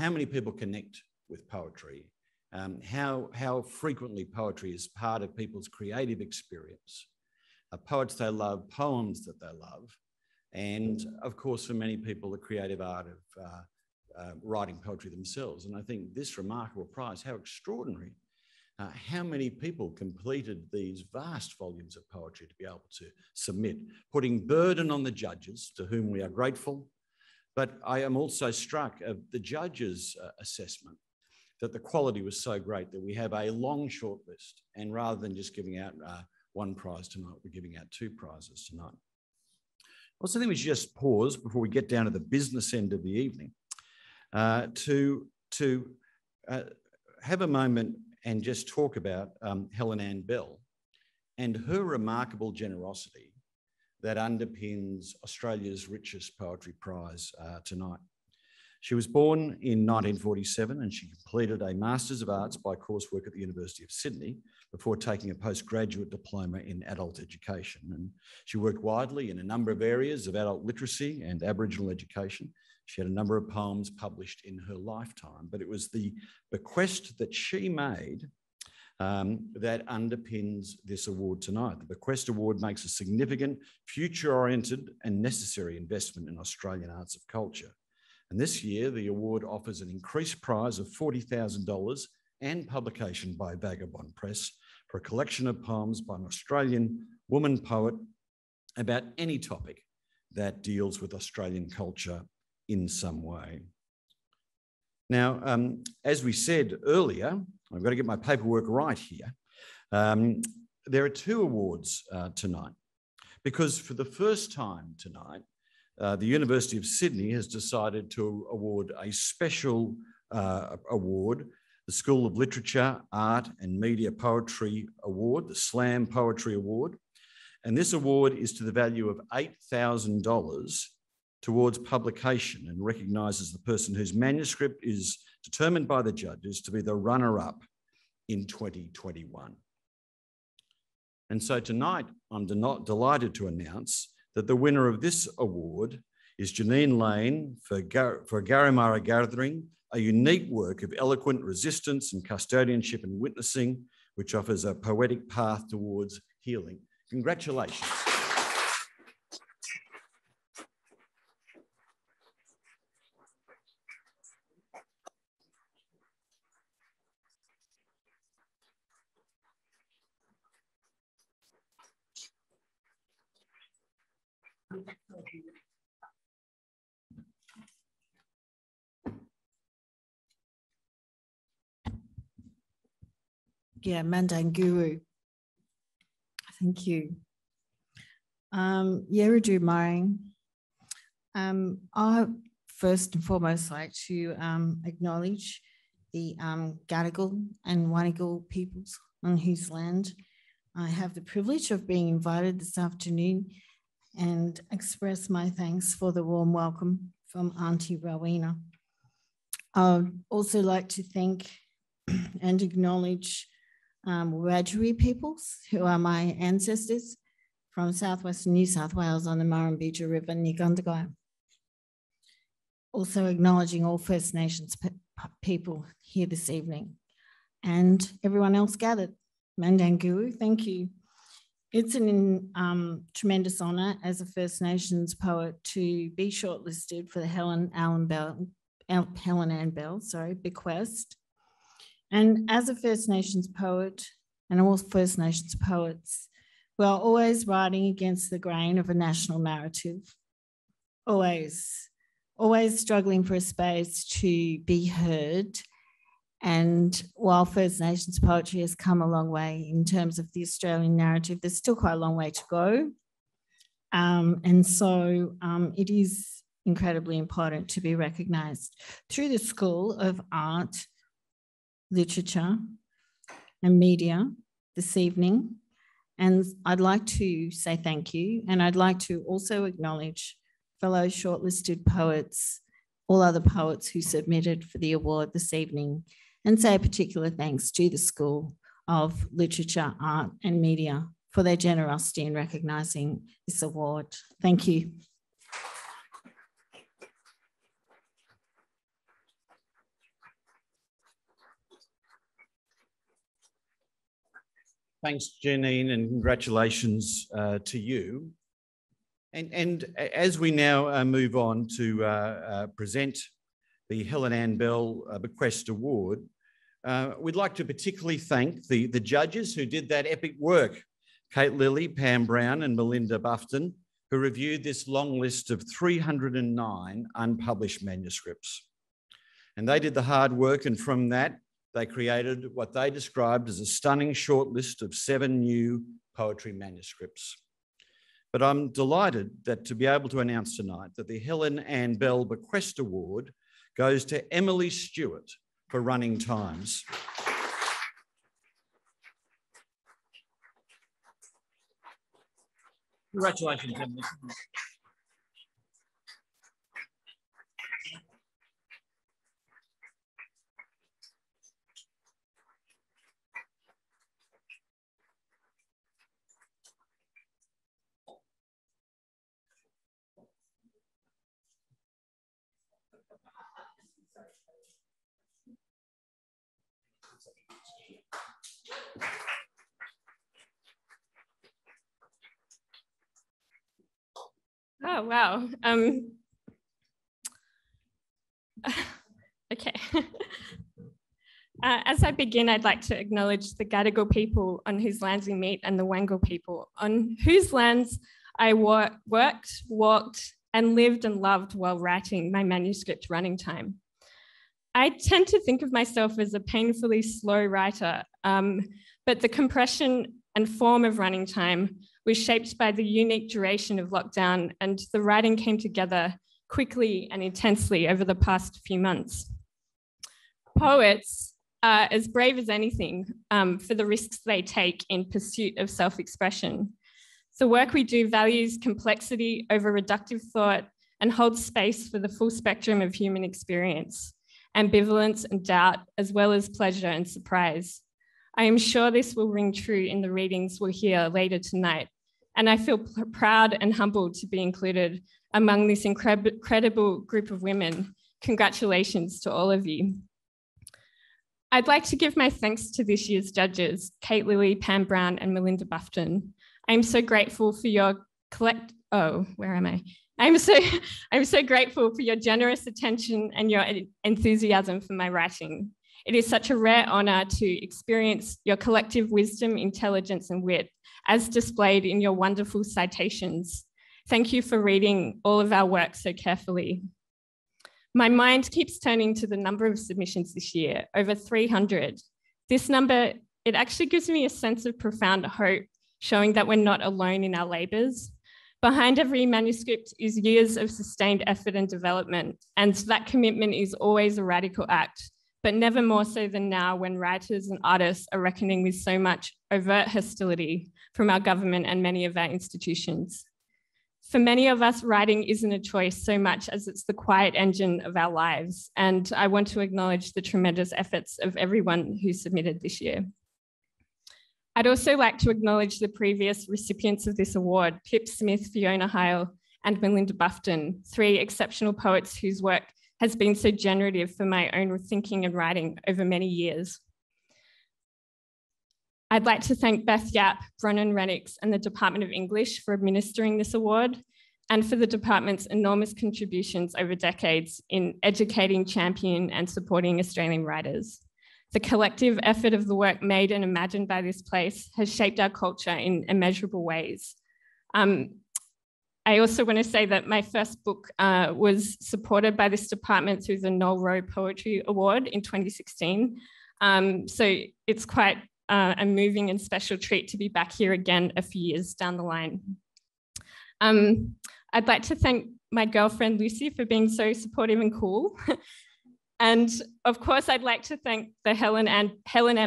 many people connect with poetry, how frequently poetry is part of people's creative experience, poets they love, poems that they love, and of course for many people the creative art of writing poetry themselves. And I think this remarkable prize, how extraordinary, how many people completed these vast volumes of poetry to be able to submit, putting burden on the judges, to whom we are grateful. But I am also struck of the judges' assessment that the quality was so great that we have a long shortlist. And rather than just giving out one prize tonight, we're giving out two prizes tonight. Also, I think we should just pause before we get down to the business end of the evening to have a moment and just talk about Helen Anne Bell and her remarkable generosity that underpins Australia's richest poetry prize tonight. She was born in 1947 and she completed a Masters of Arts by coursework at the University of Sydney before taking a postgraduate diploma in adult education. And she worked widely in a number of areas of adult literacy and Aboriginal education. She had a number of poems published in her lifetime, but it was the bequest that she made that underpins this award tonight. The Bequest Award makes a significant, future-oriented and necessary investment in Australian arts of culture. And this year, the award offers an increased prize of $40,000 and publication by Vagabond Press for a collection of poems by an Australian woman poet about any topic that deals with Australian culture in some way. Now, as we said earlier, I've got to get my paperwork right here. There are two awards tonight, because for the first time tonight, the University of Sydney has decided to award a special award, the School of Literature, Art and Media Poetry Award, the SLAM Poetry Award. And this award is to the value of $8,000 towards publication and recognises the person whose manuscript is determined by the judges to be the runner-up in 2021. And so tonight, I'm delighted to announce that the winner of this award is Jeanine Leane for Gawimarra-Gathering, a unique work of eloquent resistance and custodianship and witnessing, which offers a poetic path towards healing. Congratulations. Yeah, Mandanguru. Thank you. Yeradu Maring. I first and foremost like to acknowledge the Gadigal and Warrnambool peoples on whose land I have the privilege of being invited this afternoon, and express my thanks for the warm welcome from Auntie Rowena. I'd also like to thank and acknowledge Wiradjuri peoples, who are my ancestors from southwestern New South Wales on the Murrumbidgee River near Gundagai. Also acknowledging all First Nations people here this evening and everyone else gathered. Mandanguru, thank you. It's an tremendous honour as a First Nations poet to be shortlisted for the Helen Anne Bell Bequest. And as a First Nations poet, and all First Nations poets, we are always writing against the grain of a national narrative. Always. Always struggling for a space to be heard. And while First Nations poetry has come a long way in terms of the Australian narrative, there's still quite a long way to go. It is incredibly important to be recognised through the School of Art, Literature and Media this evening, and I'd like to say thank you, and I'd like to also acknowledge fellow shortlisted poets, all other poets who submitted for the award this evening, and say a particular thanks to the School of Literature, Art and Media for their generosity in recognising this award. Thank you. Thanks, Jeanine, and congratulations to you. And as we now move on to present the Helen Anne Bell Bequest Award, we'd like to particularly thank the judges who did that epic work, Kate Lilley, Pam Brown and Melinda Bufton, who reviewed this long list of 309 unpublished manuscripts. And they did the hard work, and from that, they created what they described as a stunning short list of 7 new poetry manuscripts. But I'm delighted that to be able to announce tonight that the Helen Anne Bell Bequest Award goes to Emily Stewart for Running Times. Congratulations, Emily. Oh, wow. Okay. As I begin, I'd like to acknowledge the Gadigal people on whose lands we meet and the Wangal people on whose lands I worked, walked, and lived and loved while writing my manuscript Running Time. I tend to think of myself as a painfully slow writer, but the compression and form of Running Time was shaped by the unique duration of lockdown, and the writing came together quickly and intensely over the past few months. Poets are as brave as anything for the risks they take in pursuit of self-expression. The work we do values complexity over reductive thought and holds space for the full spectrum of human experience, ambivalence and doubt, as well as pleasure and surprise. I am sure this will ring true in the readings we'll hear later tonight, And I feel proud and humbled to be included among this incredible group of women. Congratulations to all of you. I'd like to give my thanks to this year's judges, Kate Lilley, Pam Brown, and Melinda Bufton. I'm so grateful for your I'm so grateful for your generous attention and your enthusiasm for my writing. It is such a rare honor to experience your collective wisdom, intelligence, and wit as displayed in your wonderful citations. Thank you for reading all of our work so carefully. My mind keeps turning to the number of submissions this year, over 300. This number, it actually gives me a sense of profound hope, showing that we're not alone in our labors. Behind every manuscript is years of sustained effort and development, and that commitment is always a radical act, but never more so than now when writers and artists are reckoning with so much overt hostility from our government and many of our institutions. For many of us, writing isn't a choice so much as it's the quiet engine of our lives, and I want to acknowledge the tremendous efforts of everyone who submitted this year. I'd also like to acknowledge the previous recipients of this award, Pip Smith, Fiona Hile, and Melinda Bufton, three exceptional poets whose work has been so generative for my own thinking and writing over many years. I'd like to thank Beth Yap, Bronwyn Rennicks, and the Department of English for administering this award, and for the department's enormous contributions over decades in educating, championing, and supporting Australian writers. The collective effort of the work made and imagined by this place has shaped our culture in immeasurable ways. I also want to say that my first book was supported by this department through the Noel Rowe Poetry Award in 2016. So it's quite a moving and special treat to be back here again a few years down the line. I'd like to thank my girlfriend, Lucy, for being so supportive and cool. And of course, I'd like to thank the Helen Anne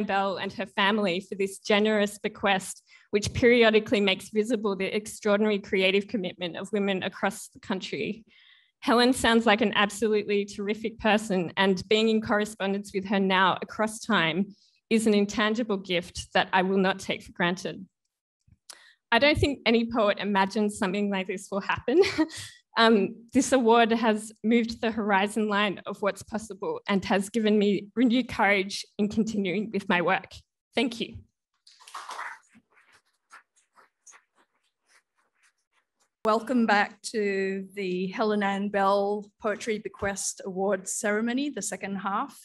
Bell and her family for this generous bequest, which periodically makes visible the extraordinary creative commitment of women across the country. Helen sounds like an absolutely terrific person, and being in correspondence with her now across time is an intangible gift that I will not take for granted. I don't think any poet imagines something like this will happen. This award has moved the horizon line of what's possible and has given me renewed courage in continuing with my work. Thank you. Welcome back to the Helen Anne Bell Poetry Bequest Award ceremony, the second half,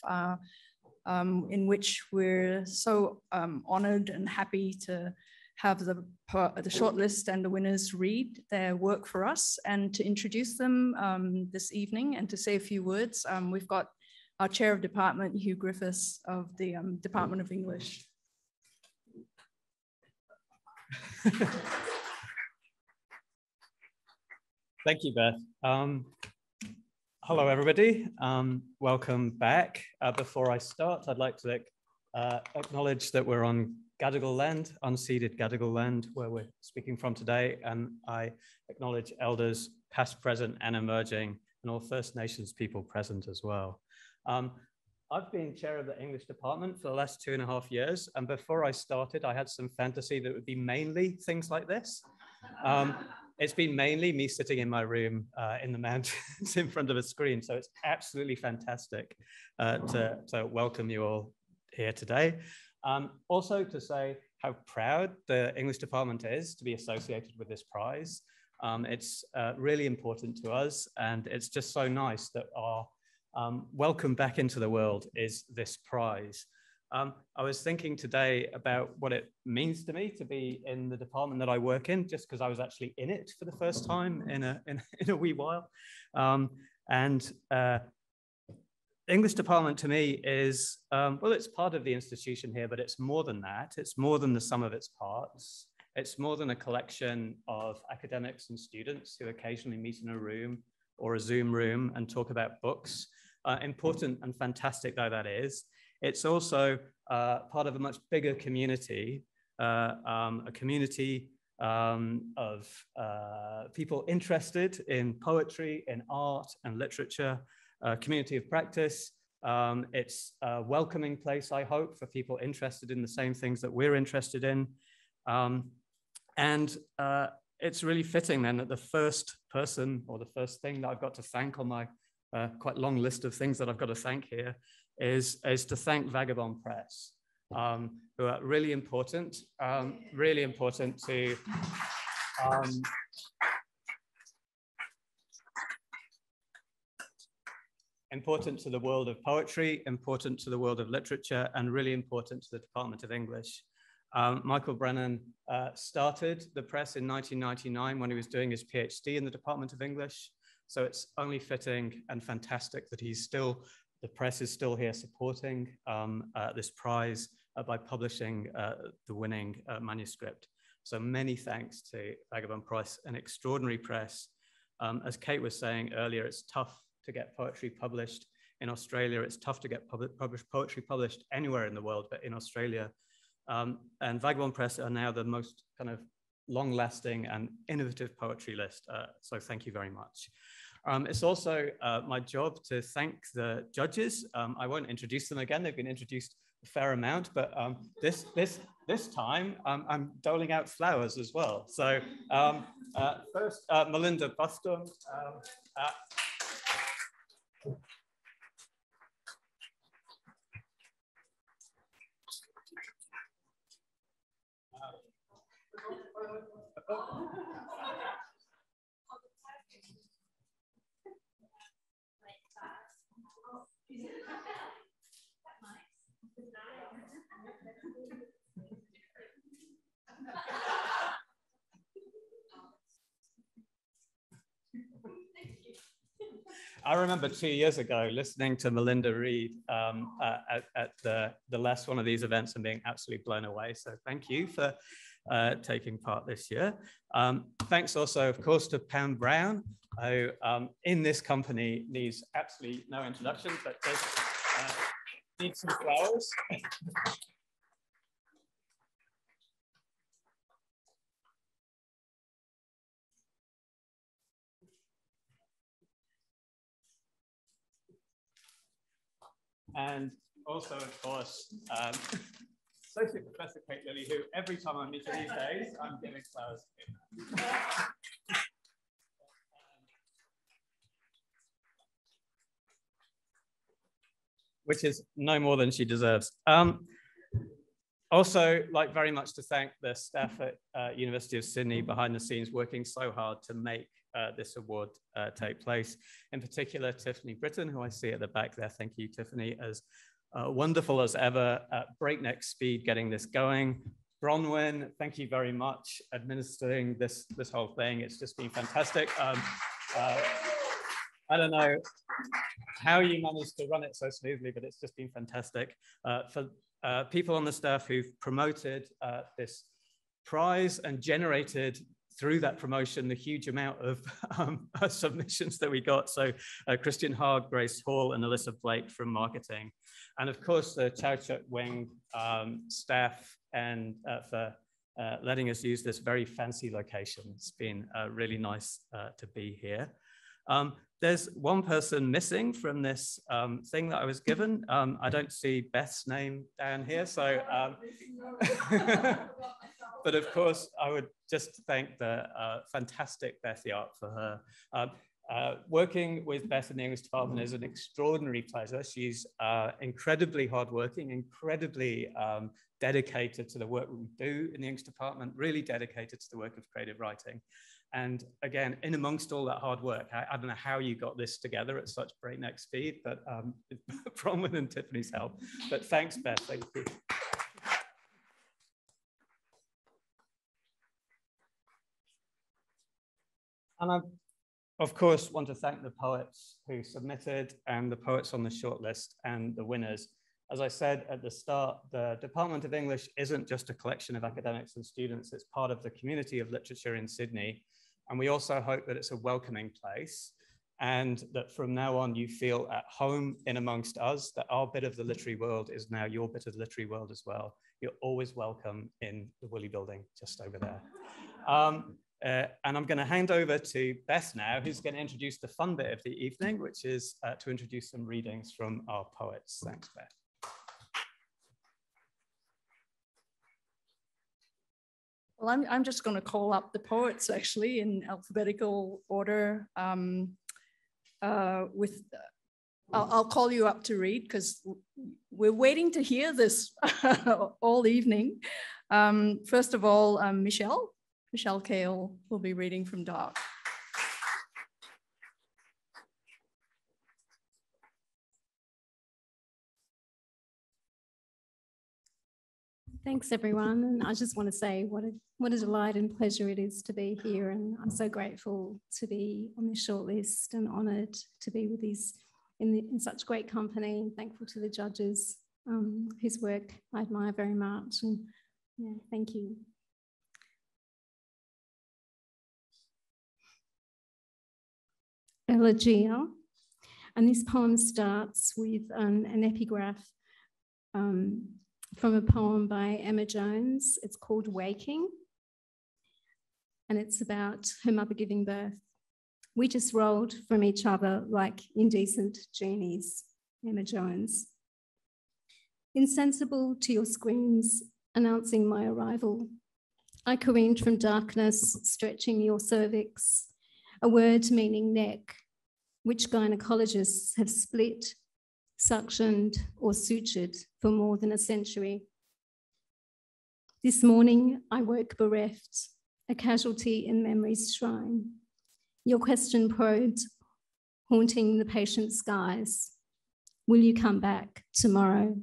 in which we're so honored and happy to have the shortlist and the winners read their work for us, and to introduce them this evening and to say a few words. We've got our Chair of Department, Hugh Griffiths, of the Department of English. Thank you, Beth. Hello, everybody. Welcome back. Before I start, I'd like to acknowledge that we're on Gadigal land, unceded Gadigal land, where we're speaking from today, and I acknowledge elders past, present, and emerging, and all First Nations people present as well. I've been chair of the English department for the last 2.5 years, and before I started, I had some fantasy that would be mainly things like this. It's been mainly me sitting in my room in the mountains in front of a screen, so it's absolutely fantastic to welcome you all here today. Also to say how proud the English department is to be associated with this prize. It's really important to us, and it's just so nice that our welcome back into the world is this prize. I was thinking today about what it means to me to be in the department that I work in, just because I was actually in it for the first time in a wee while. English department to me is, well, it's part of the institution here, but it's more than that. It's more than the sum of its parts. It's more than a collection of academics and students who occasionally meet in a room or a Zoom room and talk about books. Important and fantastic though that is, it's also part of a much bigger community, a community of people interested in poetry, in art and literature, community of practice. It's a welcoming place, I hope, for people interested in the same things that we're interested in. And it's really fitting then that the first person, or the first thing that I've got to thank on my quite long list of things that I've got to thank here, is to thank Vagabond Press, who are really important to... important to the world of poetry, important to the world of literature, and really important to the Department of English. Michael Brennan started the press in 1999 when he was doing his PhD in the Department of English. So it's only fitting and fantastic that he's still, the press is still here supporting this prize by publishing the winning manuscript. So many thanks to Vagabond Press, an extraordinary press. As Kate was saying earlier, it's tough to get poetry published in Australia. It's tough to get poetry published anywhere in the world, but in Australia. And Vagabond Press are now the most kind of long-lasting and innovative poetry list. So thank you very much. It's also my job to thank the judges. I won't introduce them again. They've been introduced a fair amount, but this time I'm doling out flowers as well. So first, Melinda Bufton. I remember 2 years ago listening to Melinda read at the last one of these events and being absolutely blown away. So thank you for taking part this year. Thanks also, of course, to Pam Brown, who in this company needs absolutely no introduction, but does need some flowers. And also, of course, Associate Professor Kate Lilley, who every time I meet her these days, I'm giving flowers to him. Which is no more than she deserves. Also, like very much to thank the staff at University of Sydney behind the scenes working so hard to make this award take place. In particular, Tiffany Britton, who I see at the back there. Thank you, Tiffany, as wonderful as ever, at breakneck speed getting this going. Bronwyn, thank you very much administering this whole thing. It's just been fantastic. I don't know how you managed to run it so smoothly, but it's just been fantastic. For people on the staff who've promoted this prize and generated through that promotion, the huge amount of submissions that we got. So Christian Haag, Grace Hall, and Alyssa Blake from marketing. And of course, the Chau Chak Wing staff, and for letting us use this very fancy location. It's been really nice to be here. There's one person missing from this thing that I was given. I don't see Beth's name down here, so... But of course, I would just thank the fantastic Beth Yart for her. Working with Beth in the English department is an extraordinary pleasure. She's incredibly hardworking, incredibly dedicated to the work we do in the English department, really dedicated to the work of creative writing. And again, in amongst all that hard work, I don't know how you got this together at such breakneck speed, but Bronwyn and Tiffany's help. But thanks, Beth. Thank you. And I, of course, want to thank the poets who submitted and the poets on the shortlist and the winners. As I said at the start, the Department of English isn't just a collection of academics and students, it's part of the community of literature in Sydney. And we also hope that it's a welcoming place and that from now on you feel at home in amongst us, that our bit of the literary world is now your bit of the literary world as well. You're always welcome in the Woolley building just over there. And I'm going to hand over to Beth now, who's going to introduce the fun bit of the evening, which is to introduce some readings from our poets. Thanks, Beth. Well, I'm just going to call up the poets actually in alphabetical order with... I'll call you up to read because we're waiting to hear this all evening. First of all, Michelle Cahill will be reading from Dark. Thanks everyone, and I just want to say what a delight and pleasure it is to be here, and I'm so grateful to be on this shortlist and honoured to be with these in such great company, and thankful to the judges whose work I admire very much. And yeah, thank you. Elegia, and this poem starts with an epigraph from a poem by Emma Jones. It's called Waking, and it's about her mother giving birth. We just rolled from each other like indecent genies. Emma Jones. Insensible to your screams announcing my arrival, I careened from darkness, stretching your cervix, a word meaning neck, which gynecologists have split, suctioned or sutured for more than a century. This morning I woke bereft, a casualty in memory's shrine. Your question probed, haunting the patient skies. Will you come back tomorrow?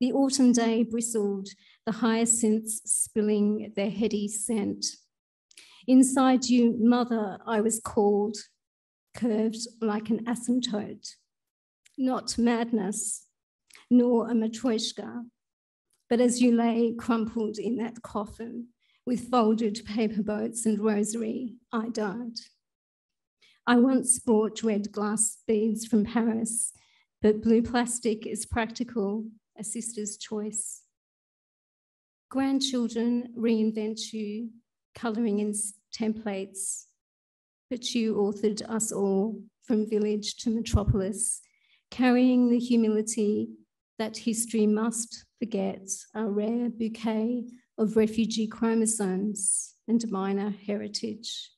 The autumn day bristled, the hyacinths spilling their heady scent. Inside you, mother, I was called, curved like an asymptote. Not madness, nor a matryoshka, but as you lay crumpled in that coffin, with folded paper boats and rosary, I died. I once bought red glass beads from Paris, but blue plastic is practical, a sister's choice. Grandchildren reinvent you, colouring in templates, but you authored us all from village to metropolis, carrying the humility that history must forget, a rare bouquet of refugee chromosomes and minor heritage.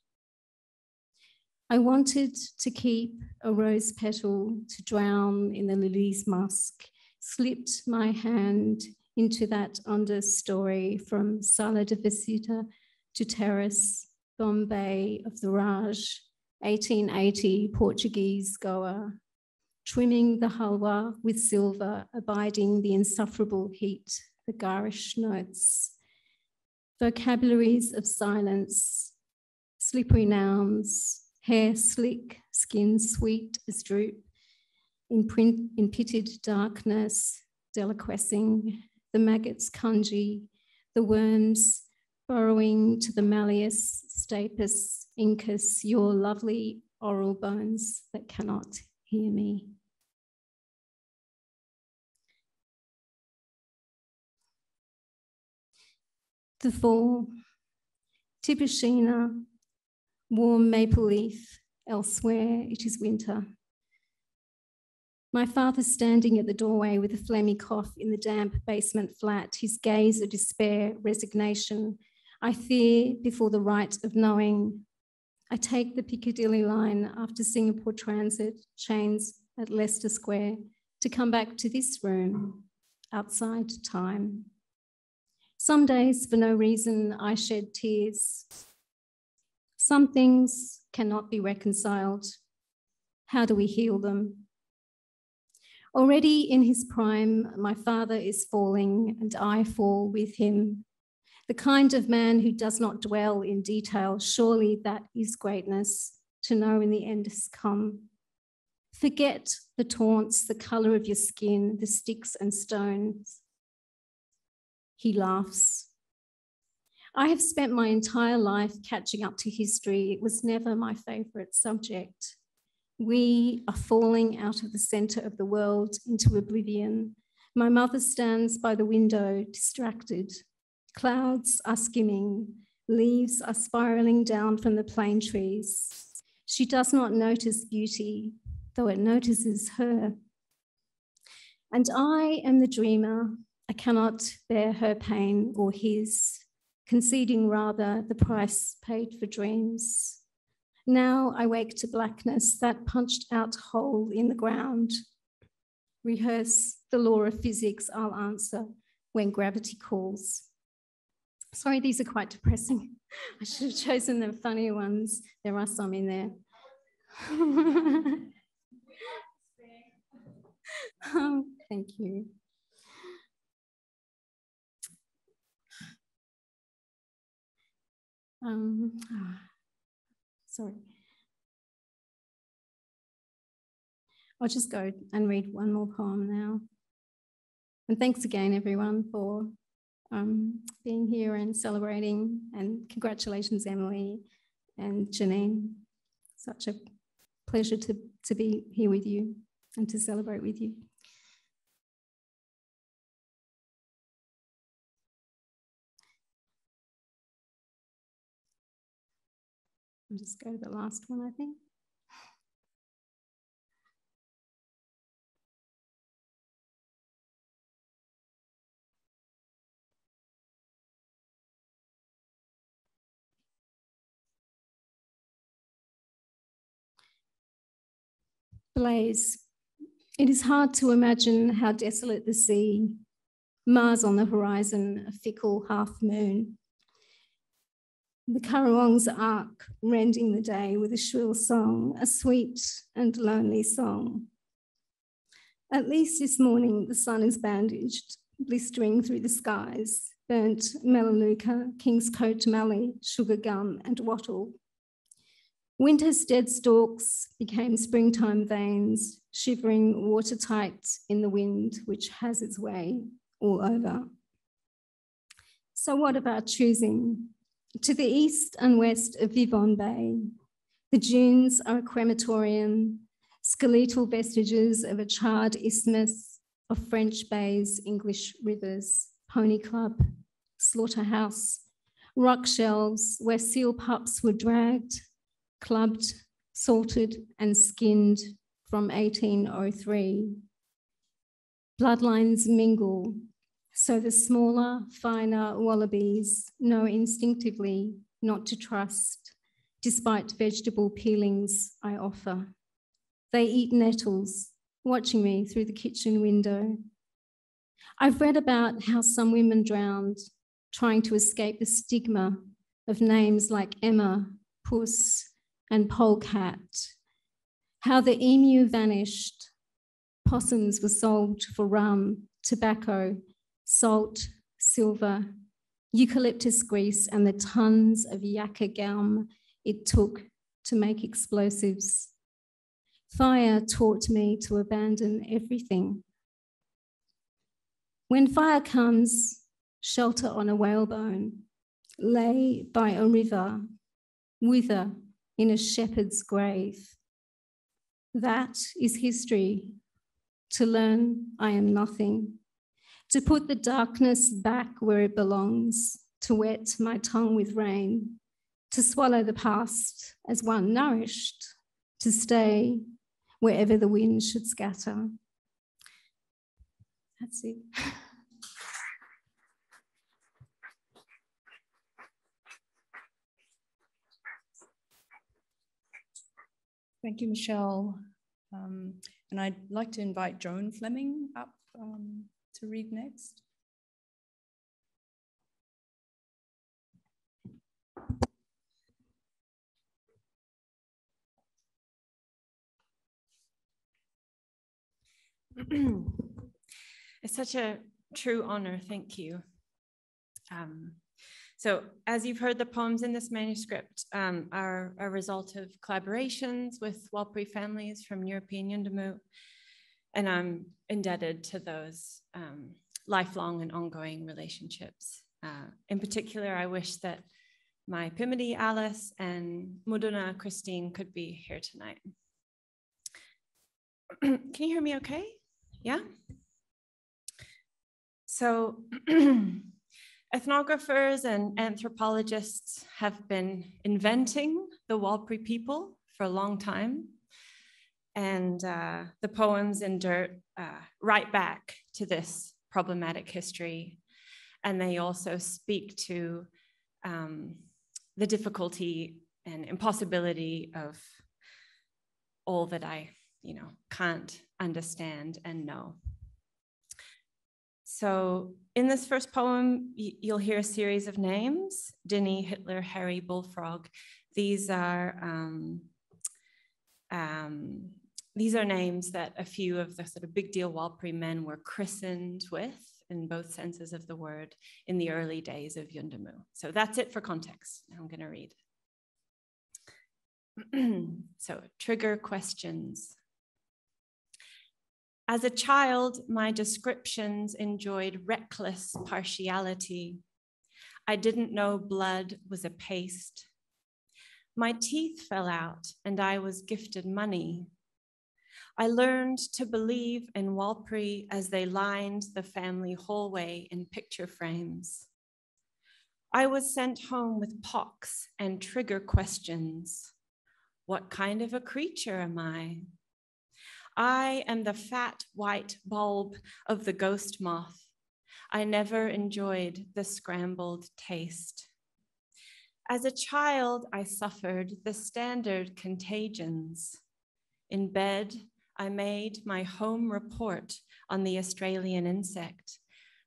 I wanted to keep a rose petal to drown in the lily's musk, slipped my hand into that understory from Sala de Visita to Terrace, Bombay of the Raj, 1880 Portuguese Goa, trimming the halwa with silver, abiding the insufferable heat, the garish notes. Vocabularies of silence, slippery nouns, hair slick, skin sweet as droop, in pitted darkness, deliquescing, the maggot's cungy, the worms burrowing to the malleus, stapes, incus, your lovely oral bones that cannot hear me. The fall, Tibushina, warm maple leaf, elsewhere it is winter. My father standing at the doorway with a phlegmy cough in the damp basement flat, his gaze of despair, resignation. I fear before the right of knowing. I take the Piccadilly line after Singapore Transit, trains at Leicester Square, to come back to this room, outside time. Some days, for no reason, I shed tears. Some things cannot be reconciled. How do we heal them? Already in his prime, my father is falling and I fall with him. The kind of man who does not dwell in detail, surely that is greatness, to know in the end has come. Forget the taunts, the colour of your skin, the sticks and stones. He laughs. I have spent my entire life catching up to history. It was never my favourite subject. We are falling out of the centre of the world into oblivion. My mother stands by the window, distracted. Clouds are skimming. Leaves are spiralling down from the plane trees. She does not notice beauty, though it notices her. And I am the dreamer. I cannot bear her pain or his, conceding rather the price paid for dreams. Now I wake to blackness that punched out hole in the ground. Rehearse the law of physics I'll answer when gravity calls. Sorry, these are quite depressing. I should have chosen the funnier ones. There are some in there. Thank you. Sorry. I'll just go and read one more poem now. And thanks again, everyone, for being here and celebrating. And congratulations, Emily and Jeanine. Such a pleasure to be here with you and to celebrate with you. I'll just go to the last one, I think. Blaze. It is hard to imagine how desolate the sea, Mars on the horizon, a fickle half moon. The Currawong's arc rending the day with a shrill song, a sweet and lonely song. At least this morning, the sun is bandaged, blistering through the skies, burnt melaleuca, King's Coat mallee, sugar gum and wattle. Winter's dead stalks became springtime veins, shivering watertight in the wind, which has its way all over. So what about choosing? To the east and west of Vivonne Bay, the dunes are a crematorium, skeletal vestiges of a charred isthmus of French bays, English rivers, pony club, slaughterhouse, rock shelves where seal pups were dragged, clubbed, salted and skinned from 1803. Bloodlines mingle, so the smaller, finer wallabies know instinctively not to trust, despite vegetable peelings I offer. They eat nettles, watching me through the kitchen window. I've read about how some women drowned, trying to escape the stigma of names like Emma, Puss, and polecat, how the emu vanished, possums were sold for rum, tobacco, salt, silver, eucalyptus grease, and the tons of yakka gum it took to make explosives. Fire taught me to abandon everything. When fire comes, shelter on a whalebone, lay by a river, wither in a shepherd's grave. That is history. To learn I am nothing. To put the darkness back where it belongs. To wet my tongue with rain. To swallow the past as one nourished. To stay wherever the wind should scatter. That's it. Thank you, Michelle. And I'd like to invite Joan Fleming up to read next. It's such a true honor, thank you. So as you've heard, the poems in this manuscript are a result of collaborations with Warlpiri families from European Yundamu, and I'm indebted to those lifelong and ongoing relationships. In particular, I wish that my Pimidi Alice and Muduna Christine could be here tonight. Can you hear me okay? Yeah? So, ethnographers and anthropologists have been inventing the Warlpiri people for a long time. And the poems in Dirt write back to this problematic history. And they also speak to the difficulty and impossibility of all that I, can't understand and know. So in this first poem, you'll hear a series of names: Dinny, Hitler, Harry, Bullfrog. These are names that a few of the sort of big deal Warlpiri men were christened with, in both senses of the word, in the early days of Yundamu. So that's it for context. Now I'm going to read. So, trigger questions. As a child, my descriptions enjoyed reckless partiality. I didn't know blood was a paste. My teeth fell out and I was gifted money. I learned to believe in Warlpiri as they lined the family hallway in picture frames. I was sent home with pox and trigger questions. What kind of a creature am I? I am the fat white bulb of the ghost moth. I never enjoyed the scrambled taste. As a child, I suffered the standard contagions. In bed, I made my home report on the Australian insect.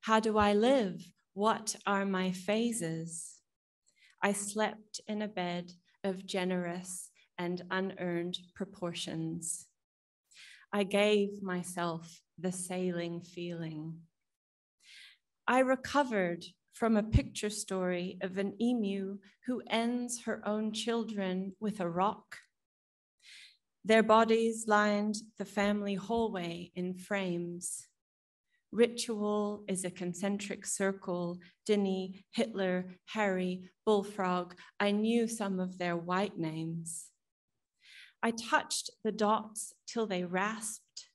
How do I live? What are my phases? I slept in a bed of generous and unearned proportions. I gave myself the sailing feeling. I recovered from a picture story of an emu who ends her own children with a rock. Their bodies lined the family hallway in frames. Ritual is a concentric circle. Dinny, Hitler, Harry, Bullfrog. I knew some of their white names. I touched the dots till they rasped.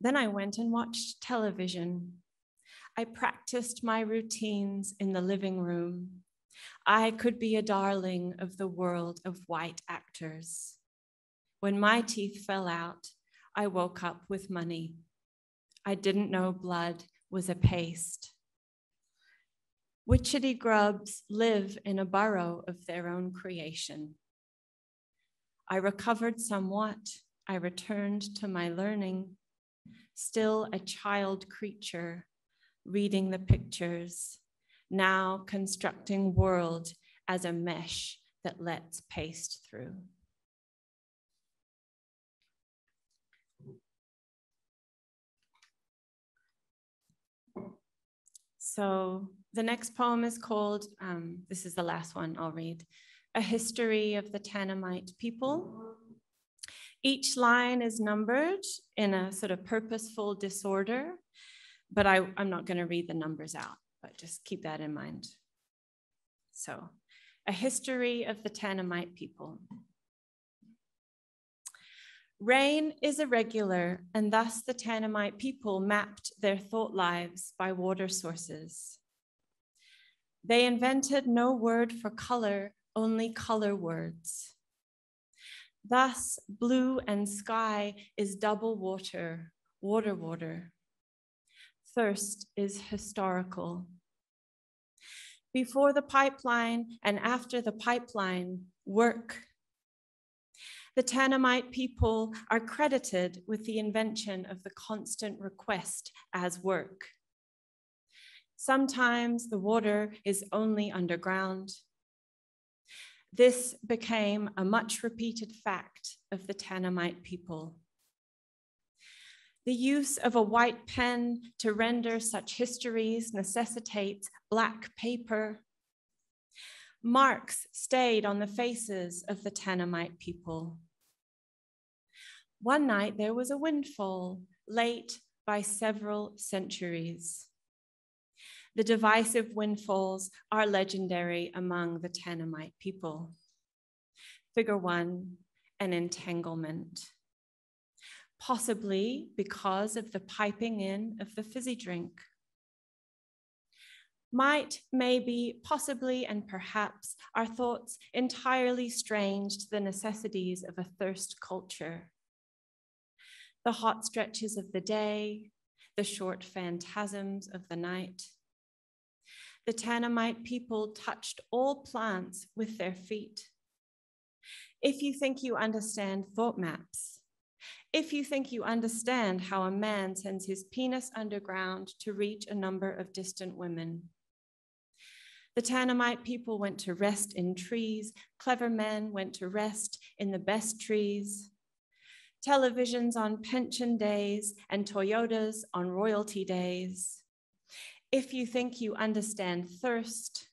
Then I went and watched television. I practiced my routines in the living room. I could be a darling of the world of white actors. When my teeth fell out, I woke up with money. I didn't know blood was a paste. Witchetty grubs live in a burrow of their own creation. I recovered somewhat. I returned to my learning, still a child creature, reading the pictures, now constructing world as a mesh that lets paste through. So the next poem is called, this is the last one I'll read, A History of the Tanamite People. Each line is numbered in a sort of purposeful disorder, but I'm not going to read the numbers out, but just keep that in mind. So, A History of the Tanamite People. Rain is irregular, and thus the Tanamite people mapped their thought lives by water sources. They invented no word for color, only color words. Thus, blue and sky is double water, water, water. Thirst is historical. Before the pipeline and after the pipeline, work. The Tanamite people are credited with the invention of the constant request as work. Sometimes the water is only underground. This became a much repeated fact of the Tanamite people. The use of a white pen to render such histories necessitates black paper. Marks stayed on the faces of the Tanamite people. One night there was a windfall, late by several centuries. The divisive windfalls are legendary among the Tanamite people. Figure 1, an entanglement. Possibly because of the piping in of the fizzy drink. Might, maybe, possibly, and perhaps are thoughts entirely strange to the necessities of a thirst culture. The hot stretches of the day, the short phantasms of the night. the Tanamite people touched all plants with their feet. If you think you understand thought maps, if you think you understand how a man sends his penis underground to reach a number of distant women. The Tanamite people went to rest in trees. Clever men went to rest in the best trees. Televisions on pension days and Toyotas on royalty days. If you think you understand thirst.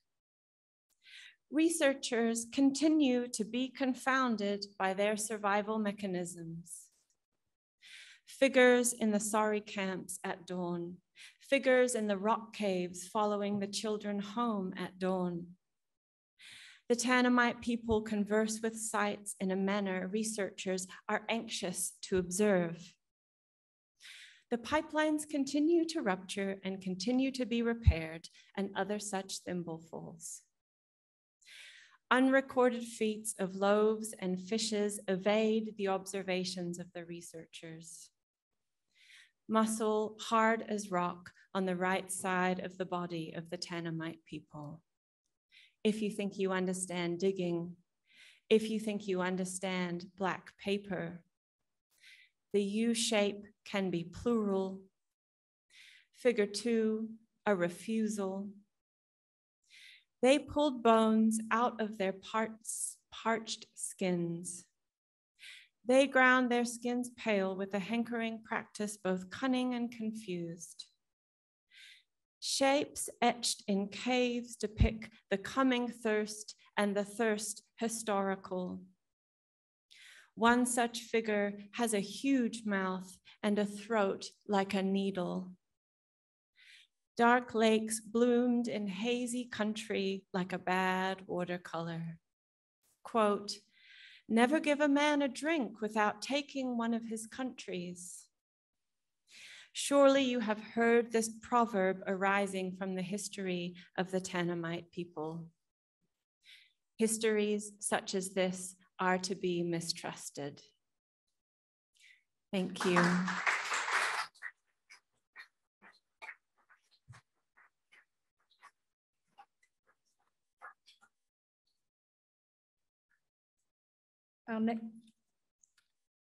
Researchers continue to be confounded by their survival mechanisms. Figures in the Sari camps at dawn. Figures in the rock caves following the children home at dawn. The Tanamite people converse with sights in a manner researchers are anxious to observe. The pipelines continue to rupture and continue to be repaired, and other such thimblefuls. Unrecorded feats of loaves and fishes evade the observations of the researchers. Muscle hard as rock on the right side of the body of the Tanamite people. If you think you understand digging, if you think you understand black paper, the U shape can be plural, figure two, a refusal. They pulled bones out of their parched skins. They ground their skins pale with a hankering practice, both cunning and confused. Shapes etched in caves depict the coming thirst and the thirst historical. One such figure has a huge mouth and a throat like a needle. Dark lakes bloomed in hazy country like a bad watercolor. Quote, never give a man a drink without taking one of his countries. Surely you have heard this proverb arising from the history of the Tanamite people. Histories such as this are to be mistrusted. Thank you.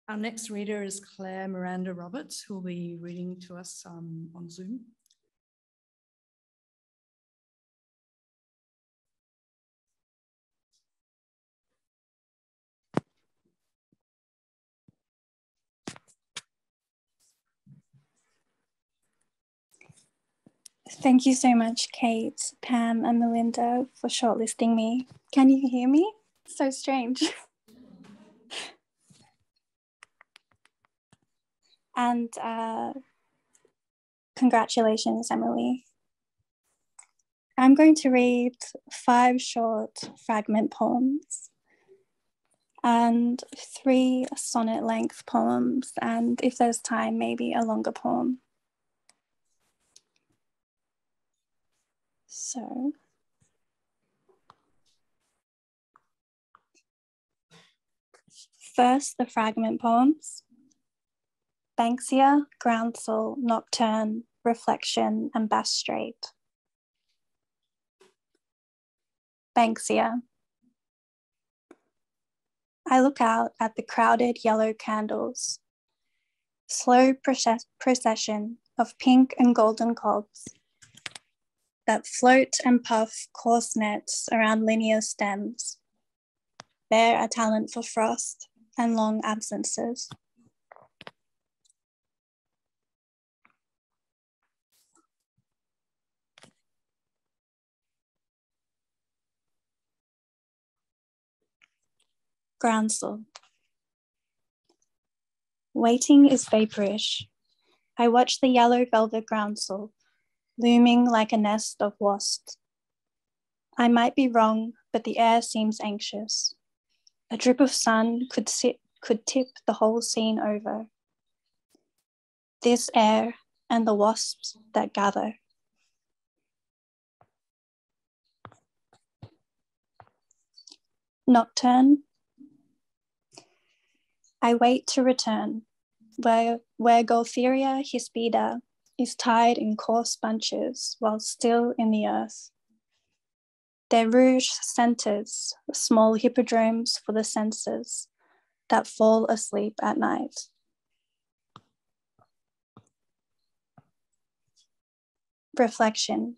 Our next reader is Claire Miranda Roberts, who will be reading to us on Zoom. Thank you so much, Kate, Pam, and Melinda for shortlisting me. Can you hear me? It's so strange. And congratulations, Emily. I'm going to read 5 short fragment poems and 3 sonnet length poems. And if there's time, maybe a longer poem. So. First, the fragment poems. Banksia, Groundsel, Nocturne, Reflection, and Bass Strait. Banksia. I look out at the crowded yellow candles, slow procession of pink and golden cobs that float and puff coarse nets around linear stems, bear a talent for frost and long absences. Groundsel. Waiting is vaporish. I watch the yellow velvet groundsel looming like a nest of wasps. I might be wrong, but the air seems anxious. A drip of sun could tip the whole scene over. This air and the wasps that gather. Nocturne. I wait to return, where Goltheria hispida is tied in coarse bunches while still in the earth, Their rouged centres, small hippodromes for the senses that fall asleep at night. Reflection.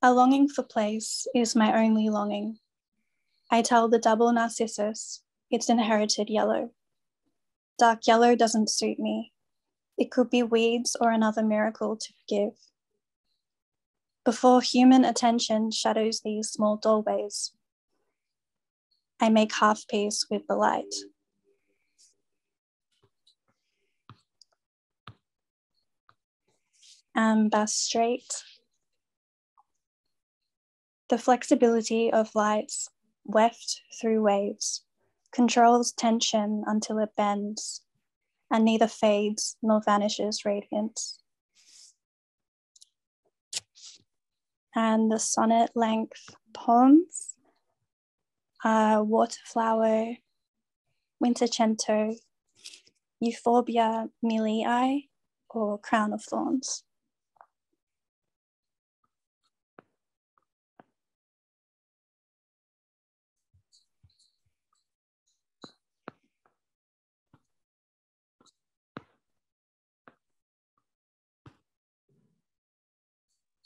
A longing for place is my only longing. I tell the double narcissus it's inherited yellow. Dark yellow doesn't suit me. It could be weeds or another miracle to forgive. Before human attention shadows these small doorways, I make half peace with the light. Bass Strait. The flexibility of lights weft through waves controls tension until it bends and neither fades nor vanishes radiance. And the sonnet length poems are Waterflower, Wintercento, Euphorbia Milii, or Crown of Thorns.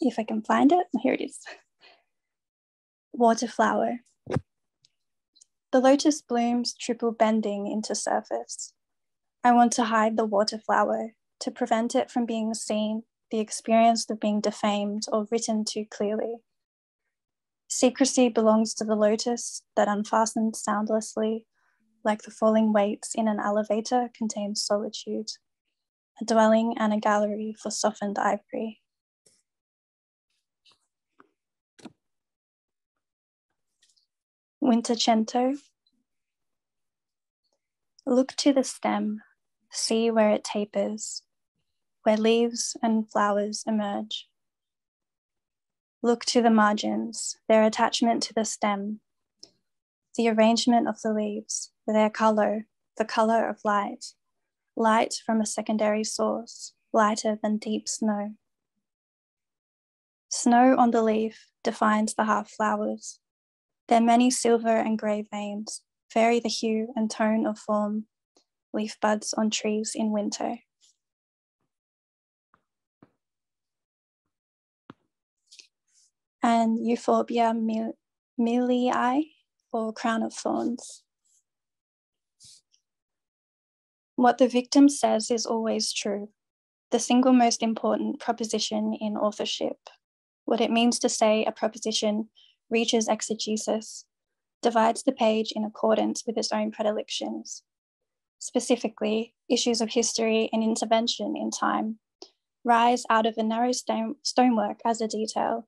If I can find it, here it is. Waterflower. The lotus blooms triple bending into surface. I want to hide the waterflower to prevent it from being seen, the experience of being defamed or written too clearly. Secrecy belongs to the lotus that unfastens soundlessly, like the falling weights in an elevator contains solitude, a dwelling and a gallery for softened ivory. Wintercento. Look to the stem, see where it tapers, where leaves and flowers emerge. Look to the margins, their attachment to the stem, the arrangement of the leaves, their color, the color of light, light from a secondary source, lighter than deep snow. Snow on the leaf defines the half flowers. Their many silver and grey veins vary the hue and tone of form, leaf buds on trees in winter. And Euphorbia Milii, or Crown of Thorns. What the victim says is always true, the single most important proposition in authorship. What it means to say a proposition reaches exegesis, divides the page in accordance with its own predilections, specifically issues of history and intervention in time, rise out of a narrow stonework as a detail.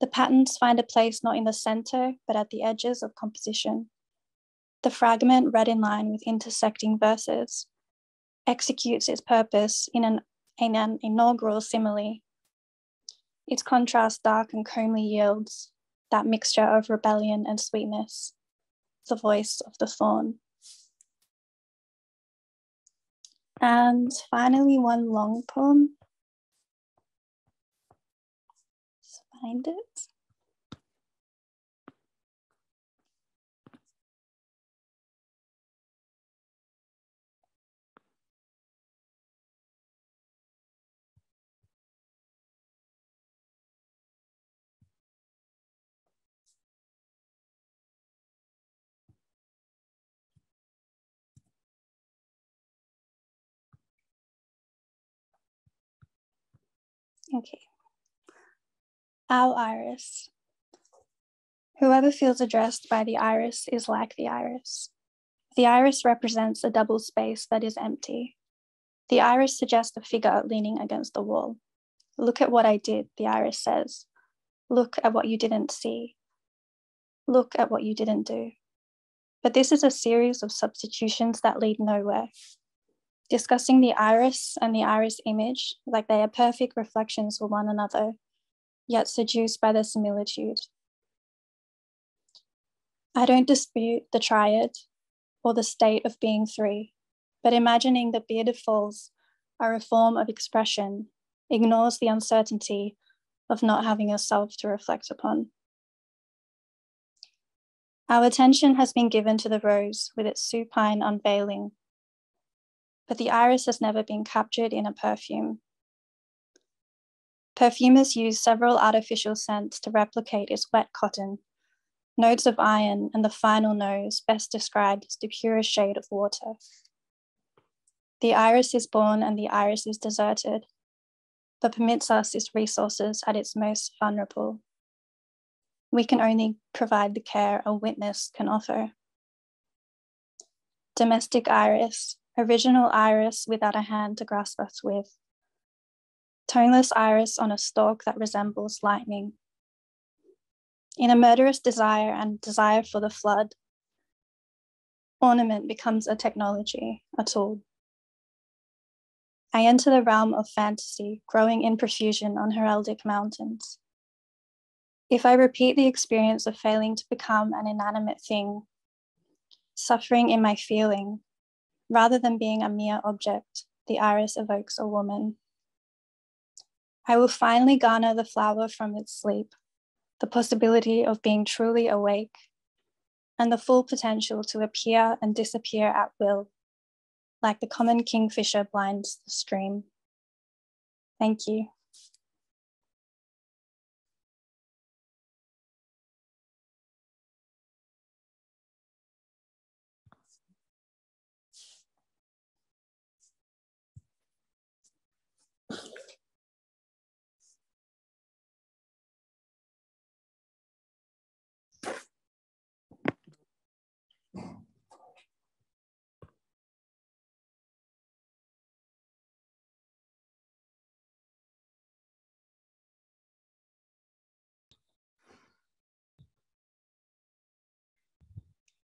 The patterns find a place not in the center, but at the edges of composition. The fragment, read in line with intersecting verses, executes its purpose in an inaugural simile. Its contrast dark and comely yields that mixture of rebellion and sweetness, the voice of the thorn. And finally, one long poem. Let's find it. Okay. Our iris. Whoever feels addressed by the iris is like the iris. The iris represents a double space that is empty. The iris suggests a figure leaning against the wall. Look at what I did, the iris says. Look at what you didn't see. Look at what you didn't do. But this is a series of substitutions that lead nowhere. Discussing the iris and the iris image like they are perfect reflections of one another, yet seduced by their similitude. I don't dispute the triad or the state of being three, but imagining the bearded falls are a form of expression, ignores the uncertainty of not having ourselves to reflect upon. Our attention has been given to the rose with its supine unveiling, but the iris has never been captured in a perfume. Perfumers use several artificial scents to replicate its wet cotton, notes of iron, and the final nose, best described as the purest shade of water. The iris is born and the iris is deserted, but permits us its resources at its most vulnerable. We can only provide the care a witness can offer. Domestic iris, original iris without a hand to grasp us with. Toneless iris on a stalk that resembles lightning. In a murderous desire and desire for the flood, ornament becomes a technology, a tool. I enter the realm of fantasy, growing in profusion on heraldic mountains. If I repeat the experience of failing to become an inanimate thing, suffering in my feeling, rather than being a mere object, the iris evokes a woman. I will finally garner the flower from its sleep, the possibility of being truly awake, and the full potential to appear and disappear at will, like the common kingfisher blinds the stream. Thank you.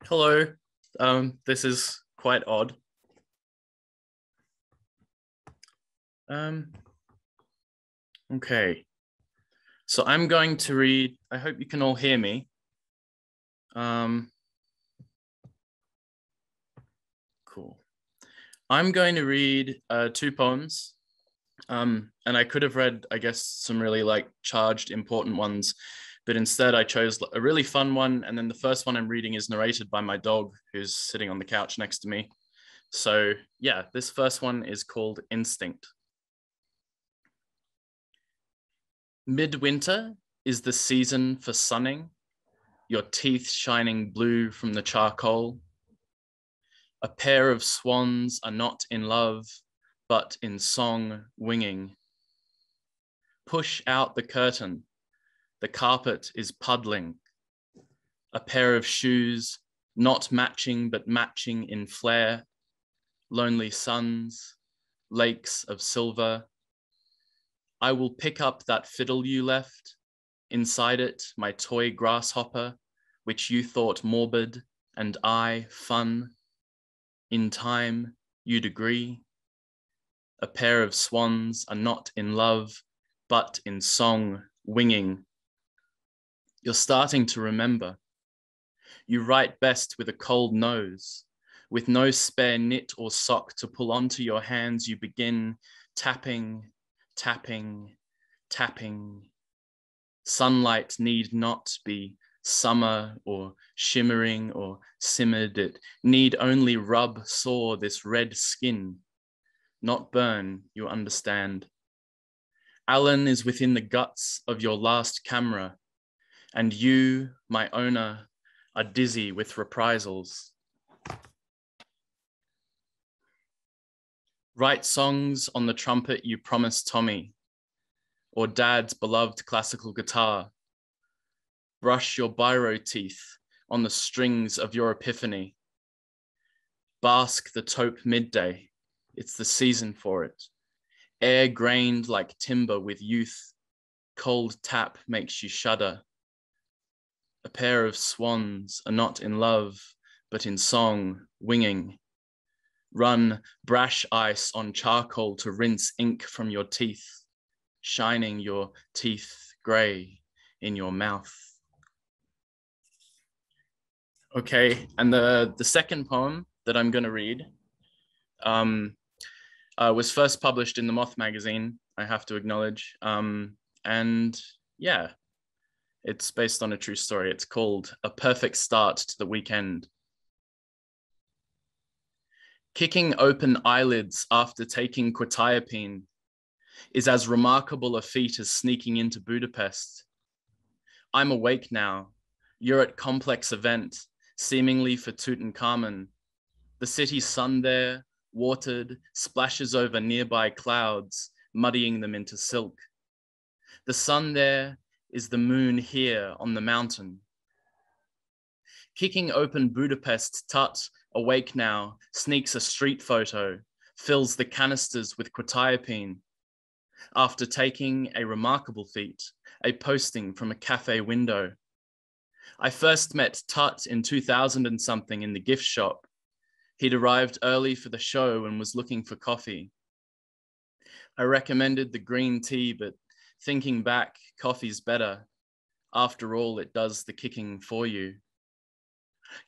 Hello, this is quite odd. Okay, so I'm going to read, I hope you can all hear me. Cool. I'm going to read two poems, and I could have read, I guess, some really like charged, important ones, but instead I chose a really fun one. And then the first one I'm reading is narrated by my dog who's sitting on the couch next to me. So yeah, this first one is called Instinct. Midwinter is the season for sunning, your teeth shining blue from the charcoal. A pair of swans are not in love, but in song winging. Push out the curtain. The carpet is puddling. A pair of shoes, not matching, but matching in flare. Lonely suns, lakes of silver. I will pick up that fiddle you left. Inside it, my toy grasshopper, which you thought morbid, and I fun. In time, you'd agree. A pair of swans are not in love, but in song winging. You're starting to remember. You write best with a cold nose. With no spare knit or sock to pull onto your hands, you begin tapping, tapping, tapping. Sunlight need not be summer or shimmering or simmered. It need only rub sore this red skin. Not burn, you understand. Alan is within the guts of your last camera. And you, my owner, are dizzy with reprisals. Write songs on the trumpet you promised Tommy, or Dad's beloved classical guitar. Brush your biro teeth on the strings of your epiphany. Bask the taupe midday, it's the season for it. Air grained like timber with youth, cold tap makes you shudder. A pair of swans are not in love, but in song winging. Run brash ice on charcoal to rinse ink from your teeth, shining your teeth grey in your mouth. Okay, and the second poem that I'm going to read was first published in the Moth magazine, I have to acknowledge. And yeah, it's based on a true story. It's called A Perfect Start to the Weekend. Kicking open eyelids after taking quetiapine is as remarkable a feat as sneaking into Budapest. I'm awake now. You're at complex event, seemingly for Tutankhamun. The city sun there, watered, splashes over nearby clouds, muddying them into silk. The sun there is the moon here on the mountain. Kicking open Budapest, tut, awake now, sneaks a street photo, fills the canisters with quetiapine. After taking a remarkable feat, a posting from a cafe window. I first met Tut in 2000 and something in the gift shop. He'd arrived early for the show and was looking for coffee. I recommended the green tea, but thinking back, coffee's better. After all, it does the kicking for you.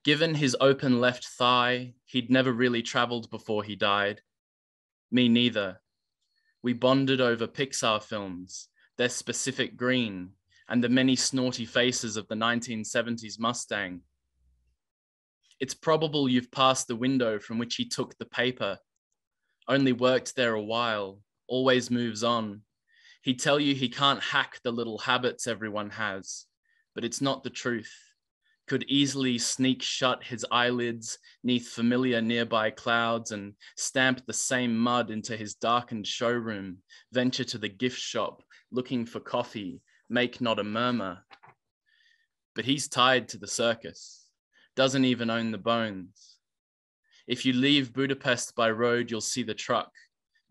Given his open left thigh, he'd never really traveled before he died. Me neither. We bonded over Pixar films, their specific green, and the many snorty faces of the 1970s Mustang. It's probable you've passed the window from which he took the paper. Only worked there a while, always moves on. He'd tell you he can't hack the little habits everyone has, but it's not the truth. Could easily sneak shut his eyelids neath familiar nearby clouds and stamp the same mud into his darkened showroom, venture to the gift shop, looking for coffee, make not a murmur. But he's tied to the circus, doesn't even own the bones. If you leave Budapest by road, you'll see the truck,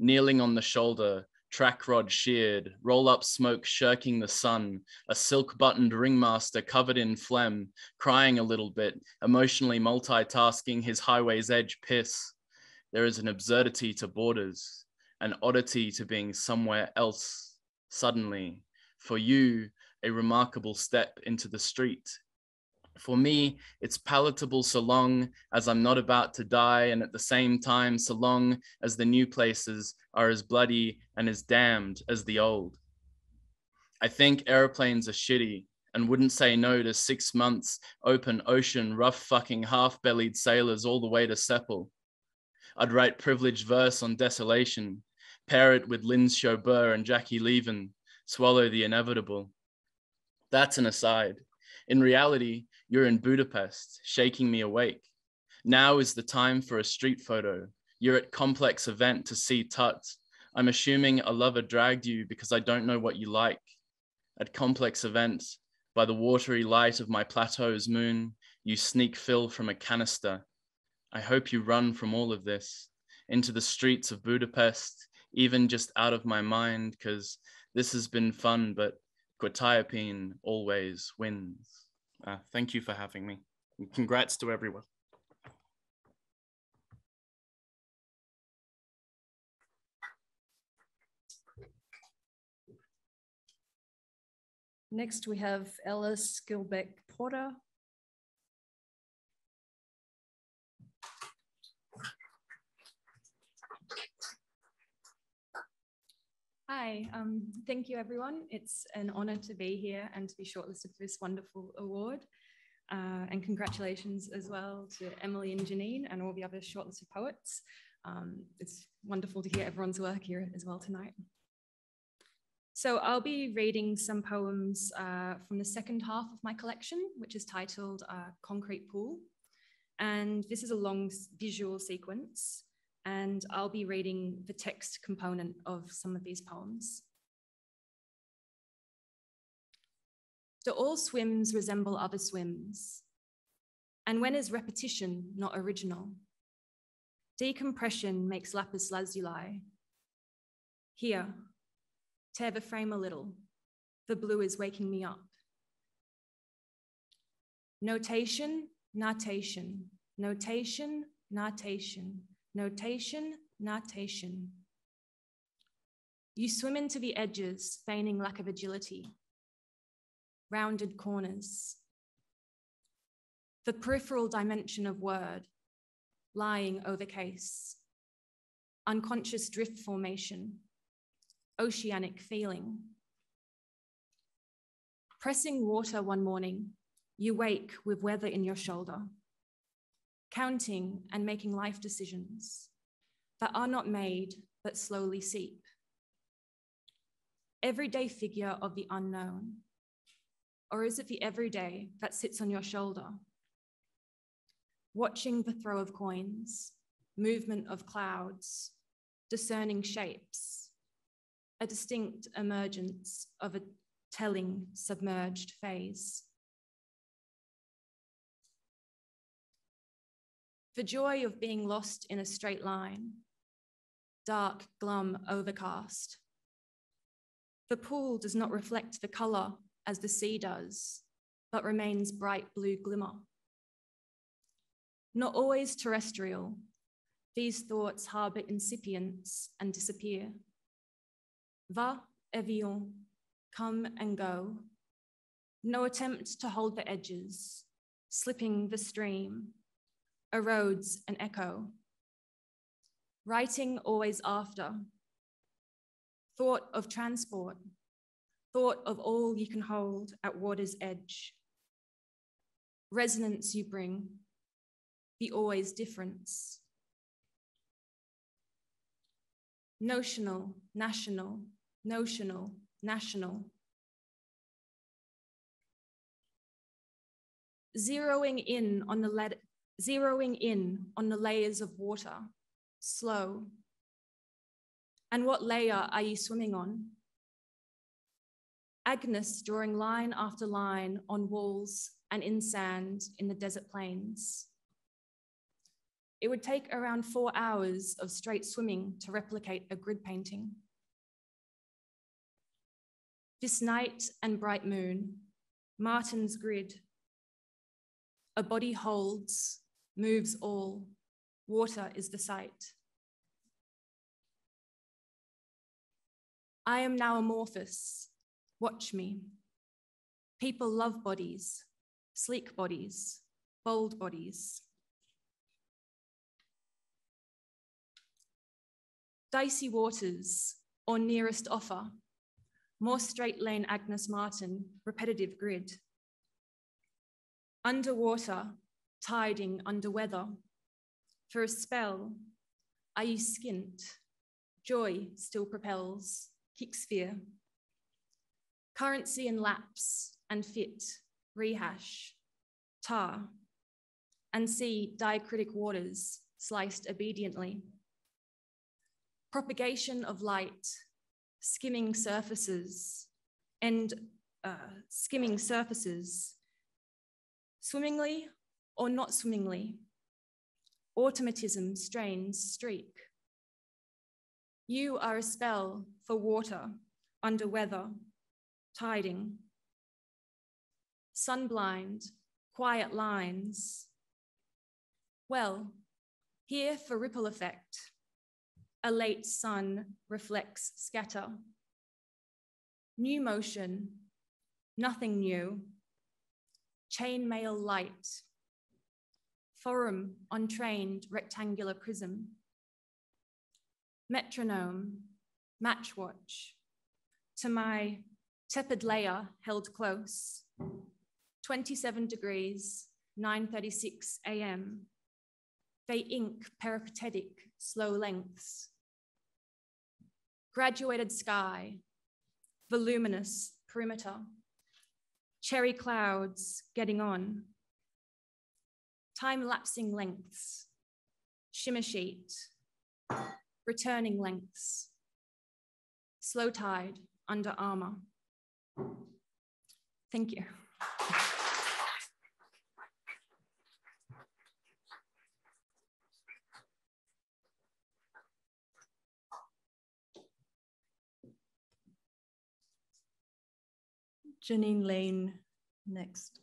kneeling on the shoulder, track rod sheared, roll up smoke shirking the sun, a silk buttoned ringmaster covered in phlegm, crying a little bit, emotionally multitasking his highway's edge piss. There is an absurdity to borders, an oddity to being somewhere else, suddenly. For you, a remarkable step into the street. For me, it's palatable so long as I'm not about to die, and at the same time, so long as the new places are as bloody and as damned as the old. I think airplanes are shitty and wouldn't say no to 6 months, open ocean, rough fucking half-bellied sailors all the way to Seppel. I'd write privileged verse on desolation, pair it with Lynn Schober and Jackie Leven, swallow the inevitable. That's an aside. In reality, you're in Budapest, shaking me awake. Now is the time for a street photo. You're at complex event to see Tut. I'm assuming a lover dragged you because I don't know what you like. At complex event, by the watery light of my plateau's moon, you sneak fill from a canister. I hope you run from all of this, into the streets of Budapest, even just out of my mind, because this has been fun, but quetiapine always wins. Thank you for having me. And congrats to everyone. Next, we have Ellis Gilbeck-Porter. Hi, thank you everyone. It's an honor to be here and to be shortlisted for this wonderful award. And congratulations as well to Emily and Jeanine and all the other shortlisted poets. It's wonderful to hear everyone's work here as well tonight. So I'll be reading some poems from the second half of my collection, which is titled Concrete Pool. And this is a long visual sequence. And I'll be reading the text component of some of these poems. Do all swims resemble other swims? And when is repetition not original? Decompression makes lapis lazuli. Here, tear the frame a little. The blue is waking me up. Notation, natation. Notation, natation. Notation, natation. You swim into the edges, feigning lack of agility. Rounded corners. The peripheral dimension of word, lying over case. Unconscious drift formation. Oceanic feeling. pressing water one morning, you wake with weather in your shoulder, counting and making life decisions that are not made but slowly seep. Everyday figure of the unknown, or is it the everyday that sits on your shoulder? Watching the throw of coins, movement of clouds, discerning shapes, a distinct emergence of a telling submerged phase. The joy of being lost in a straight line, dark, glum, overcast. The pool does not reflect the color as the sea does, but remains bright blue glimmer. Not always terrestrial, these thoughts harbor incipience and disappear. Va et vient, come and go. No attempt to hold the edges, slipping the stream, erodes an echo. Writing always after. Thought of transport. Thought of all you can hold at water's edge. Resonance you bring. The always difference. Notional, national, notional, national. Zeroing in on the layers of water, slow. And what layer are you swimming on? Agnes drawing line after line on walls and in sand in the desert plains. It would take around 4 hours of straight swimming to replicate a grid painting. This night and bright moon, Martin's grid. A body holds, moves all. Water is the sight. I am now amorphous. Watch me. People love bodies, sleek bodies, bold bodies. Dicey waters, or nearest offer. More straight lane Agnes Martin, repetitive grid. Underwater, tiding under weather. For a spell, are you skint? Joy still propels, kick sphere. Currency and lapse, and fit, rehash, tar. And see diacritic waters, sliced obediently. Propagation of light, skimming surfaces, and skimming surfaces, swimmingly or not swimmingly, automatism strains streak. You are a spell for water, under weather, tiding. Sunblind, quiet lines. Well, here for ripple effect. A late sun reflects scatter. New motion, nothing new. Chainmail light. Forum untrained rectangular prism. Metronome, match watch. To my tepid layer held close. 27 degrees, 9:36 a.m. They ink peripatetic, slow lengths. Graduated sky, voluminous perimeter. Cherry clouds getting on. Time-lapsing lengths, shimmer sheet. Returning lengths. Slow tide under armor. Thank you. Jeanine Leane, next.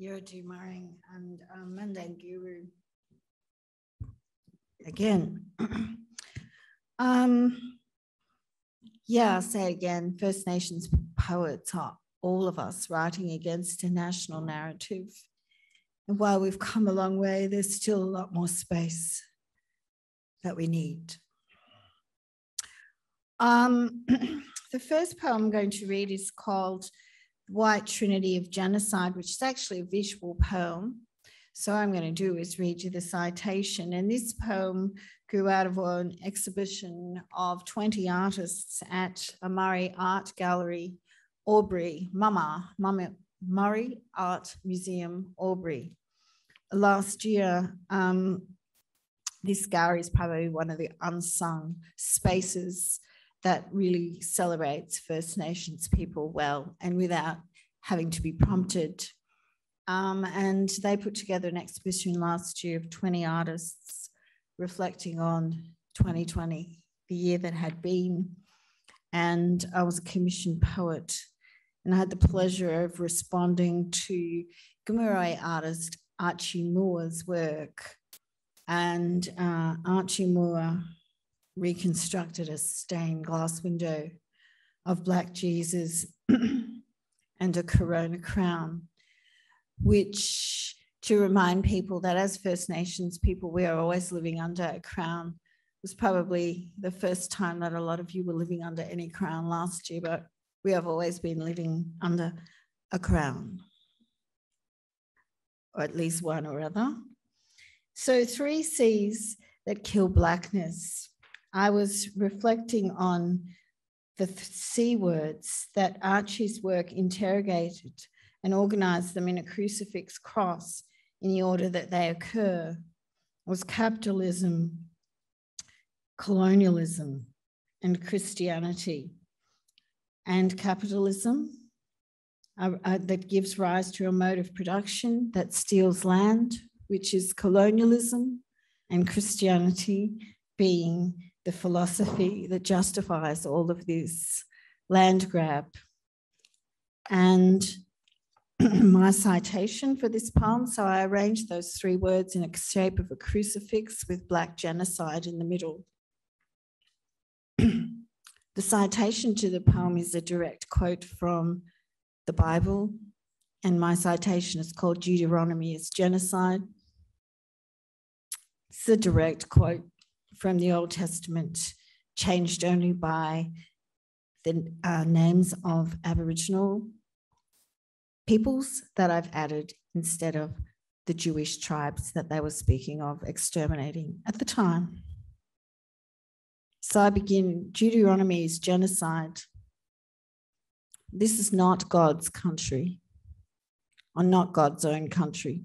Yorji Maring and Mandang Guru. Again. yeah, I'll say again, First Nations poets are all of us writing against a national narrative. And while we've come a long way, there's still a lot more space that we need. The first poem I'm going to read is called White Trinity of Genocide, which is actually a visual poem. So what I'm going to do is read you the citation. And this poem grew out of an exhibition of 20 artists at a Murray Art Gallery, Albury, Murray Art Museum, Albury. Last year, this gallery is probably one of the unsung spaces that really celebrates First Nations people well and without having to be prompted. And they put together an exhibition last year of 20 artists reflecting on 2020, the year that had been. And I was a commissioned poet, and I had the pleasure of responding to Gawimarra artist Archie Moore's work. And Archie Moore reconstructed a stained glass window of Black Jesus and a corona crown, which to remind people that as First Nations people, we are always living under a crown. It was probably the first time that a lot of you were living under any crown last year, but we have always been living under a crown, or at least one or other. So 3 C's that kill Blackness. I was reflecting on the C words that Archie's work interrogated and organised them in a crucifix cross in the order that they occur. It was capitalism, colonialism, and Christianity. And capitalism that gives rise to a mode of production that steals land, which is colonialism, and Christianity being the philosophy that justifies all of this land grab. And my citation for this poem, so I arranged those 3 words in a shape of a crucifix with Black genocide in the middle. The citation to the poem is a direct quote from the Bible, and my citation is called Deuteronomy is Genocide. It's a direct quote from the Old Testament, changed only by the names of Aboriginal peoples that I've added instead of the Jewish tribes that they were speaking of exterminating at the time. So I begin, Deuteronomy is genocide. This is not God's country, or not God's own country.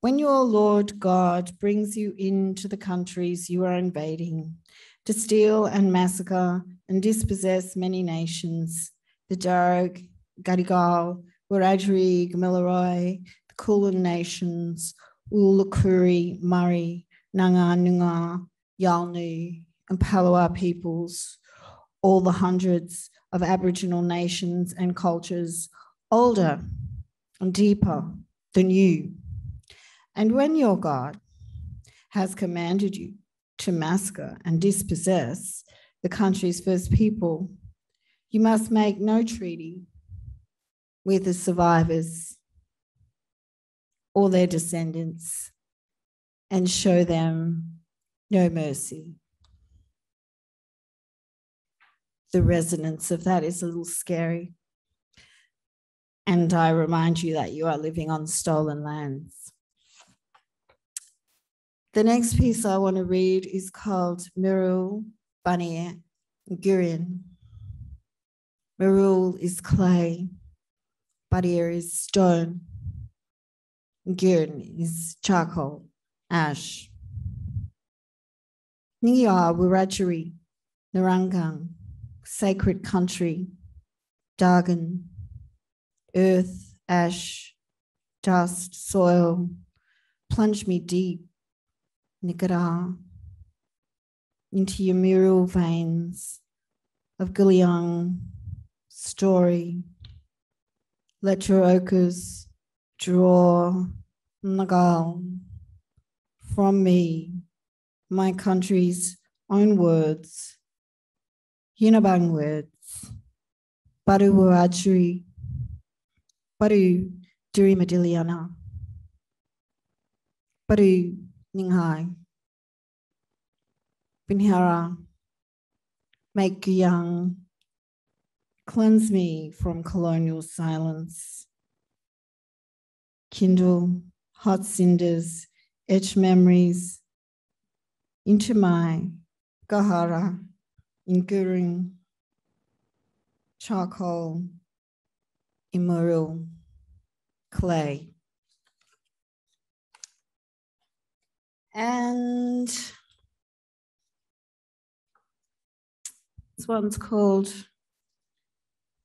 When your Lord God brings you into the countries you are invading to steal and massacre and dispossess many nations, the Darg, Gadigal, Wiradjuri, Gamilaroi, the Kulin nations, Ulukuri, Murray, Noongar, Noongar, Yalnu, and Palawa peoples, all the hundreds of Aboriginal nations and cultures, older and deeper than you. And when your God has commanded you to massacre and dispossess the country's first people, you must make no treaty with the survivors or their descendants and show them no mercy. The resonance of that is a little scary. And I remind you that you are living on stolen lands. The next piece I want to read is called Mirul Baniya Gurin. Mirul is clay, Baniya is stone, Gurin is charcoal, ash. Ngiya Wiradjuri, Narangang, sacred country, Dargan, earth, ash, dust, soil, plunge me deep, Nikara, into your mural veins of Gullyang, story, let your ochres draw Nagal, from me, my country's own words, Yinabang words, Baru Wiradjuri, Baru Duri Madiliana, Baru Ninghai, Binhara, Make Young, Cleanse me from colonial silence, Kindle, hot cinders, etch memories into my Gahara, Ingurung, charcoal, immural, clay. And this one's called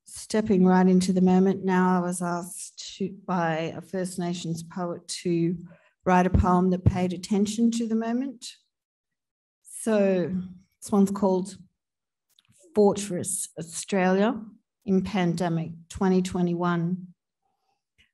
Stepping Right into the Moment. Now, I was asked by a First Nations poet to write a poem that paid attention to the moment. So this one's called Fortress Australia in Pandemic 2021.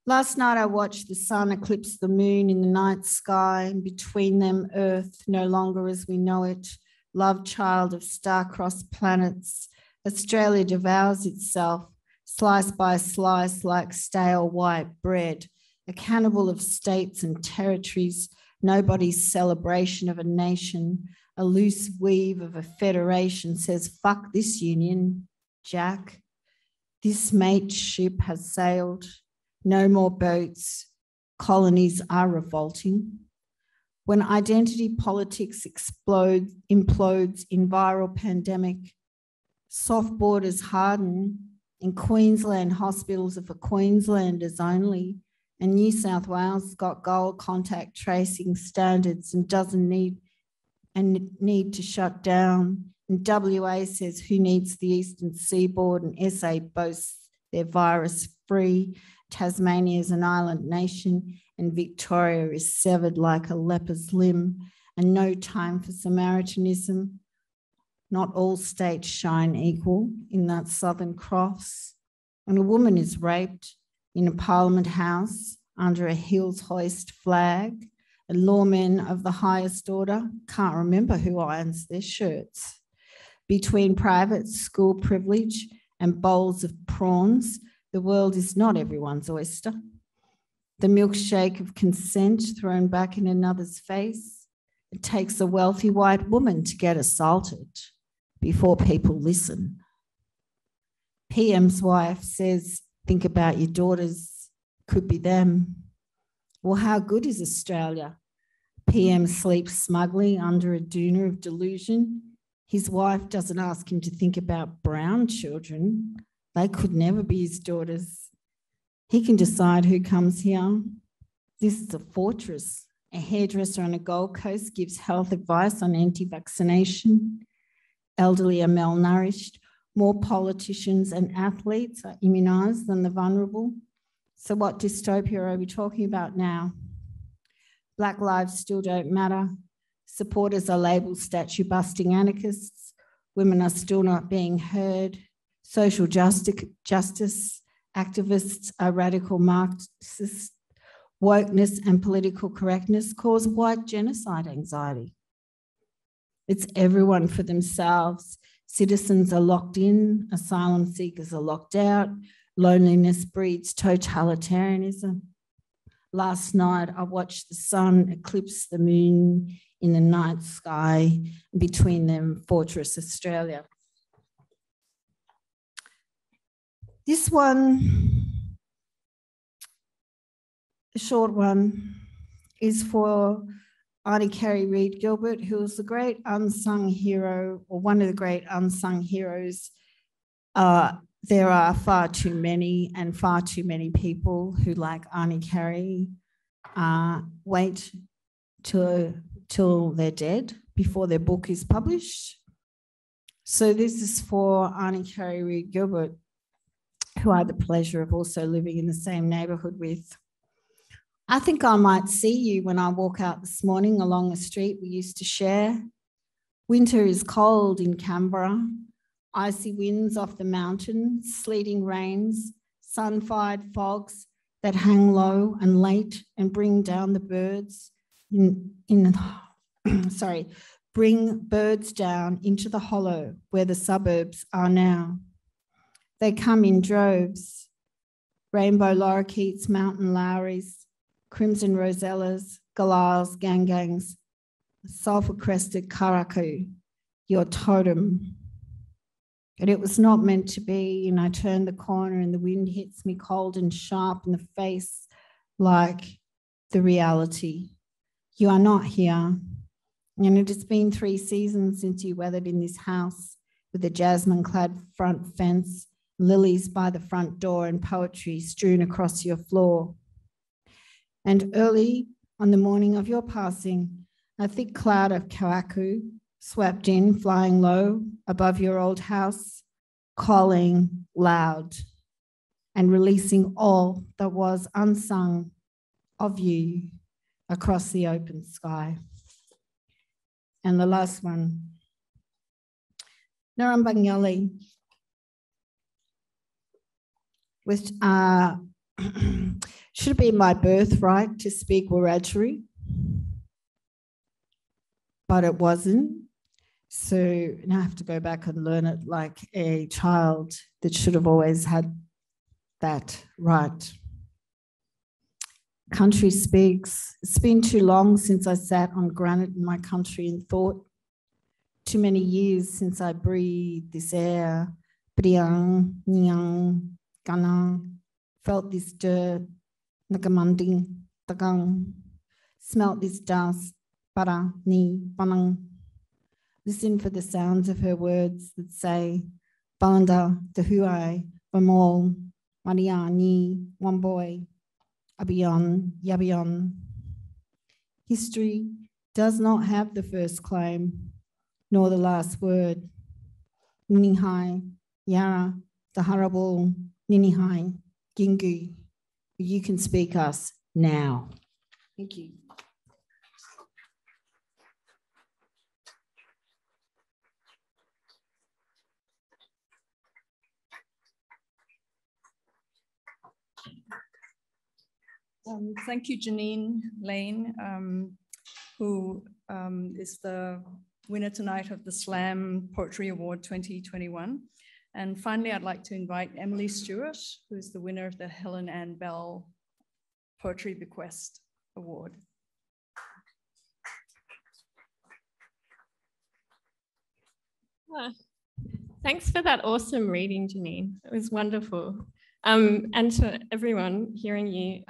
Last night I watched the sun eclipse the moon in the night sky, and between them Earth, no longer as we know it, love child of star-crossed planets. Australia devours itself, slice by slice like stale white bread, a cannibal of states and territories, nobody's celebration of a nation, a loose weave of a federation says, fuck this union, Jack. This mate ship has sailed. No more boats. Colonies are revolting. When identity politics explodes, implodes in viral pandemic, soft borders harden in Queensland hospitals are for Queenslanders only, and New South Wales got gold contact tracing standards and doesn't need to shut down. And WA says who needs the eastern seaboard, and SA boasts they're virus free. Tasmania is an island nation, and Victoria is severed like a leper's limb, and no time for Samaritanism. Not all states shine equal in that Southern Cross. And a woman is raped in a parliament house under a Hills Hoist flag. And lawmen of the highest order, can't remember who irons their shirts. Between private school privilege and bowls of prawns, the world is not everyone's oyster. The milkshake of consent thrown back in another's face. It takes a wealthy white woman to get assaulted before people listen. PM's wife says, think about your daughters, could be them. Well, how good is Australia? PM sleeps smugly under a doona of delusion. His wife doesn't ask him to think about brown children. They could never be his daughters. He can decide who comes here. This is a fortress. A hairdresser on the Gold Coast gives health advice on anti-vaccination. Elderly are malnourished. More politicians and athletes are immunised than the vulnerable. So what dystopia are we talking about now? Black lives still don't matter. Supporters are labelled statue-busting anarchists. Women are still not being heard. Social justice activists are radical Marxists. Wokeness and political correctness cause white genocide anxiety. It's everyone for themselves. Citizens are locked in. Asylum seekers are locked out. Loneliness breeds totalitarianism. Last night, I watched the sun eclipse the moon in the night sky, between them, Fortress Australia. This one, the short one, is for Arnie Carey Reid Gilbert, who was the great unsung hero, or one of the great unsung heroes. There are far too many, and far too many people who, like Arnie Carey, wait till they're dead before their book is published. So this is for Arnie Carey Reid Gilbert, who I had the pleasure of also living in the same neighbourhood with. I think I might see you when I walk out this morning along the street we used to share. Winter is cold in Canberra. Icy winds off the mountains, sleeting rains, sun-fired fogs that hang low and late and bring down the birds in, bring birds down into the hollow where the suburbs are now. They come in droves, rainbow lorikeets, mountain lowries, crimson rosellas, galahs, gangangs, sulphur-crested karaku, your totem. And it was not meant to be, and I turn the corner and the wind hits me cold and sharp in the face like the reality. You are not here. And it has been 3 seasons since you weathered in this house with a jasmine-clad front fence, lilies by the front door and poetry strewn across your floor. And early on the morning of your passing, a thick cloud of karaku swept in, flying low above your old house, calling loud and releasing all that was unsung of you across the open sky. And the last one, Nurrumbanyali, which should be my birthright to speak Wiradjuri, but it wasn't. So now I have to go back and learn it like a child that should have always had that right. Country speaks. It's been too long since I sat on granite in my country and thought. Too many years since I breathed this air. Briang, nyang, ganang. Felt this dirt. Nakamandi, tagang. Smelt this dust. Para, ni, banang. Listen for the sounds of her words that say, Balanda, Tehuai, Bamal, Maria, Ni, Wamboi. Abion, Yabion. History does not have the first claim, nor the last word. Ninihai, Yara, Taharabul, Ninihai, Gingu. You can speak us now. Thank you. Thank you, Jeanine Leane, who is the winner tonight of the Slam Poetry Award 2021. And finally, I'd like to invite Emily Stewart, who is the winner of the Helen Anne Bell Poetry Bequest Award. Thanks for that awesome reading, Jeanine. It was wonderful. And to everyone hearing you,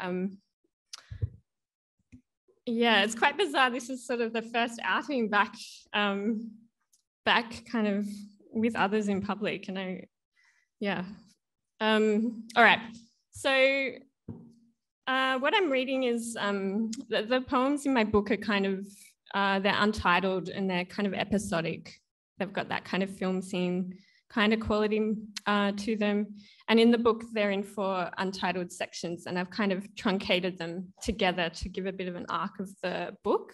yeah, it's quite bizarre. This is sort of the first outing back, kind of with others in public, and I, yeah. All right, so what I'm reading is the poems in my book are kind of they're untitled and they're kind of episodic. They've got that kind of film scene kind of quality to them. And in the book, they're in 4 untitled sections, and I've kind of truncated them together to give a bit of an arc of the book.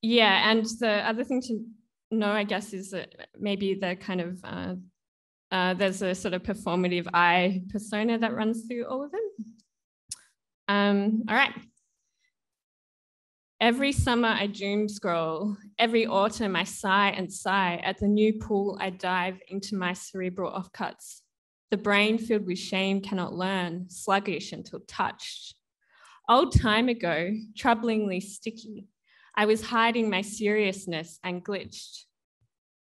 Yeah, and the other thing to know, I guess, is that maybe the kind of, there's a sort of performative I persona that runs through all of them. All right. Every summer I doom scroll, every autumn I sigh and sigh, at the new pool I dive into my cerebral offcuts. The brain filled with shame cannot learn, sluggish until touched. Old time ago, troublingly sticky, I was hiding my seriousness and glitched.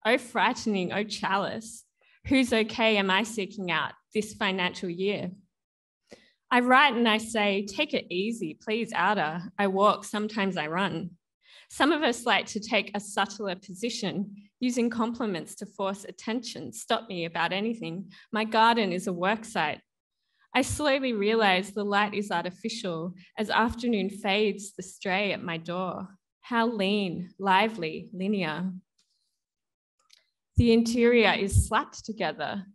Oh frightening, oh chalice, whose okay am I seeking out this financial year? I write and I say, take it easy, please, outer. I walk, sometimes I run. Some of us like to take a subtler position, using compliments to force attention, stop me about anything. My garden is a worksite. I slowly realize the light is artificial as afternoon fades the stray at my door. How lean, lively, linear. The interior is slapped together.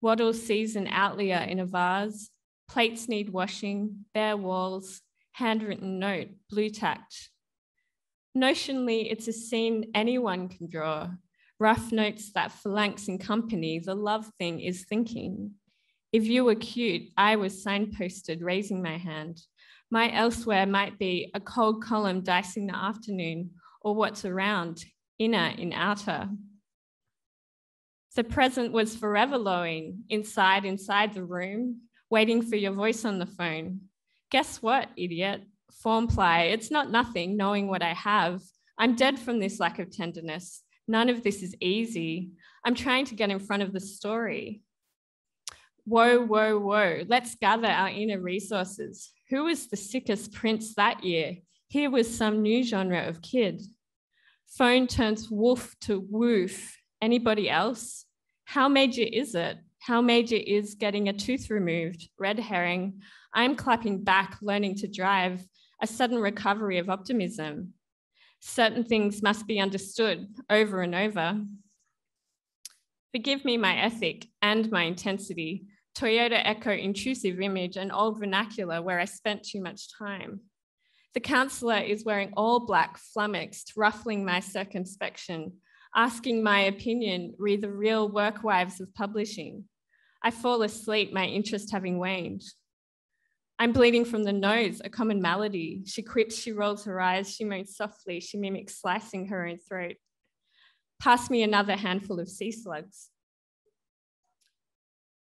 Wattle sees an outlier in a vase. Plates need washing, bare walls, handwritten note, blue tacked. Notionally, it's a scene anyone can draw. Rough notes that phalanx in company, the love thing is thinking. If you were cute, I was signposted, raising my hand. My elsewhere might be a cold column dicing the afternoon, or what's around, inner in outer. The present was forever lowing, inside the room, waiting for your voice on the phone. Guess what, idiot? Form ply, it's not nothing, knowing what I have. I'm dead from this lack of tenderness. None of this is easy. I'm trying to get in front of the story. Whoa, whoa, whoa, let's gather our inner resources. Who was the sickest prince that year? Here was some new genre of kid. Phone turns woof to woof. Anybody else? How major is it? How major is getting a tooth removed? Red herring. I'm clapping back, learning to drive. A sudden recovery of optimism. Certain things must be understood over and over. Forgive me my ethic and my intensity. Toyota Echo intrusive image and old vernacular where I spent too much time. The counsellor is wearing all black, flummoxed, ruffling my circumspection, asking my opinion, re the real work wives of publishing. I fall asleep, my interest having waned. I'm bleeding from the nose, a common malady. She quips, she rolls her eyes, she moans softly, she mimics slicing her own throat. Pass me another handful of sea slugs.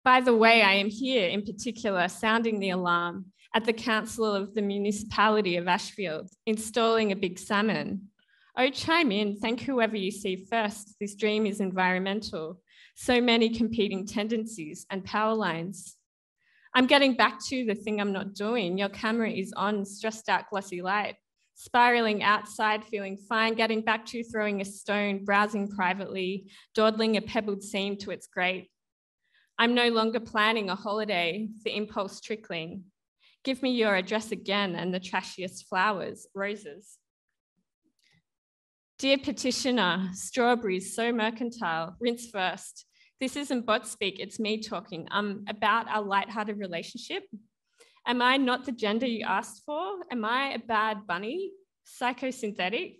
By the way, I am here in particular, sounding the alarm at the council of the municipality of Ashfield, installing a big salmon. Oh, chime in, thank whoever you see first. This dream is environmental. So many competing tendencies and power lines. I'm getting back to the thing I'm not doing. Your camera is on, stressed out glossy light. Spiraling outside, feeling fine, getting back to throwing a stone, browsing privately, dawdling a pebbled seam to its grate. I'm no longer planning a holiday, the impulse trickling. Give me your address again and the trashiest flowers, roses. Dear petitioner, strawberries so mercantile, rinse first. This isn't bot speak, it's me talking. About our lighthearted relationship. Am I not the gender you asked for? Am I a bad bunny? Psychosynthetic?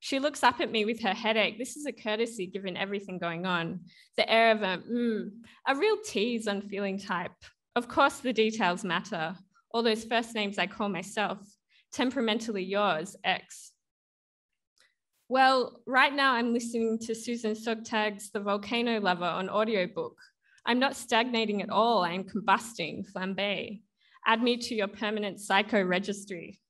She looks up at me with her headache. This is a courtesy given everything going on. The air of a real tease on feeling type. Of course the details matter. All those first names I call myself. Temperamentally yours, X. Well, right now I'm listening to Susan Sontag's The Volcano Lover on audiobook. I'm not stagnating at all, I am combusting, flambe. Add me to your permanent psycho registry.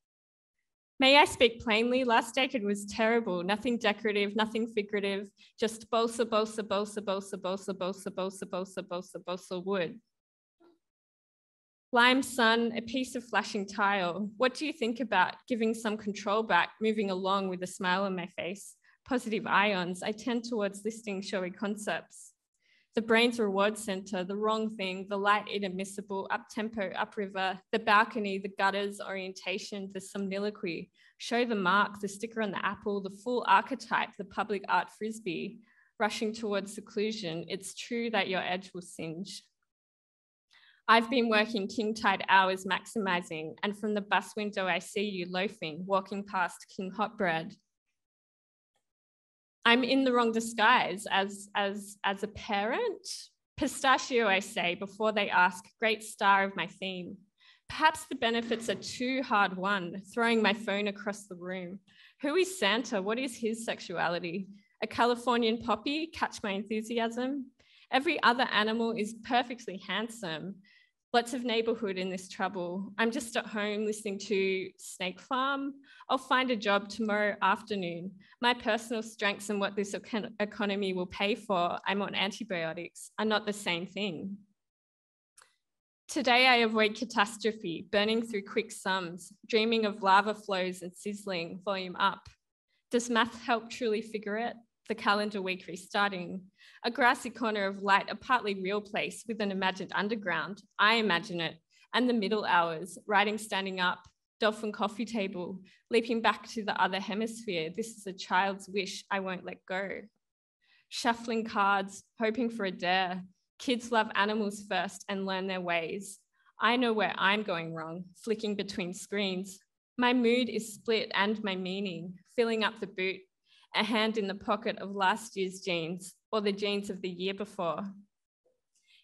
May I speak plainly? Last decade was terrible, nothing decorative, nothing figurative, just balsa, balsa, balsa, balsa, balsa, balsa, balsa, balsa, balsa, balsa wood. Lime sun, a piece of flashing tile. What do you think about giving some control back, moving along with a smile on my face? Positive ions, I tend towards listing showy concepts. The brain's reward center, the wrong thing, the light inadmissible, up-tempo, upriver, the balcony, the gutters, orientation, the somniloquy. Show the mark, the sticker on the apple, the full archetype, the public art frisbee. Rushing towards seclusion, it's true that your edge will singe. I've been working king-tide hours maximizing, and from the bus window I see you loafing, walking past King Hot Bread. I'm in the wrong disguise as a parent. Pistachio, I say, before they ask, great star of my theme. Perhaps the benefits are too hard won, throwing my phone across the room. Who is Santa? What is his sexuality? A Californian poppy? Catch my enthusiasm. Every other animal is perfectly handsome. Lots of neighborhood in this trouble. I'm just at home listening to Snake Farm. I'll find a job tomorrow afternoon. My personal strengths and what this economy will pay for, I'm on antibiotics, are not the same thing. Today I avoid catastrophe, burning through quick sums, dreaming of lava flows and sizzling, volume up. Does math help truly figure it? The calendar week restarting, a grassy corner of light, a partly real place with an imagined underground, I imagine it, and the middle hours, writing standing up, dolphin coffee table, leaping back to the other hemisphere, this is a child's wish, I won't let go. Shuffling cards, hoping for a dare, kids love animals first and learn their ways. I know where I'm going wrong, flicking between screens. My mood is split and my meaning, filling up the boot, a hand in the pocket of last year's jeans or the jeans of the year before.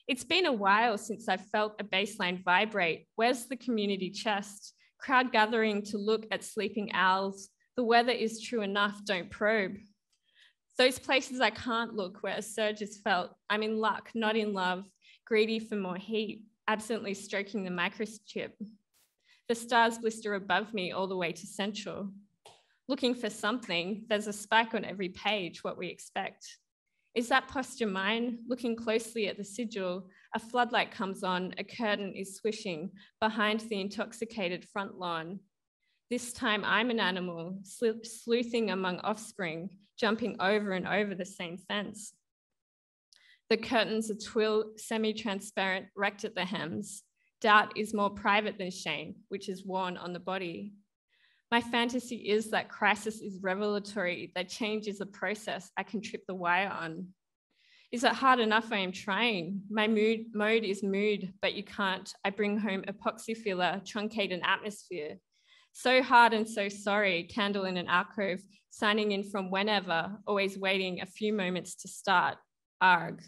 It's been a while since I've felt a baseline vibrate. Where's the community chest? Crowd gathering to look at sleeping owls. The weather is true enough, don't probe. Those places I can't look where a surge is felt. I'm in luck, not in love, greedy for more heat, absently stroking the microchip. The stars blister above me all the way to Central. Looking for something, there's a spike on every page, what we expect. Is that posture mine? Looking closely at the sigil, a floodlight comes on, a curtain is swishing behind the intoxicated front lawn. This time I'm an animal, sleuthing among offspring, jumping over and over the same fence. The curtains are twill, semi-transparent, wrecked at the hems. Doubt is more private than shame, which is worn on the body. My fantasy is that crisis is revelatory, that change is a process I can trip the wire on. Is it hard enough I am trying? My mode is mood, but you can't. I bring home epoxy filler, truncate an atmosphere. So hard and so sorry, candle in an alcove, signing in from whenever, always waiting a few moments to start, arg.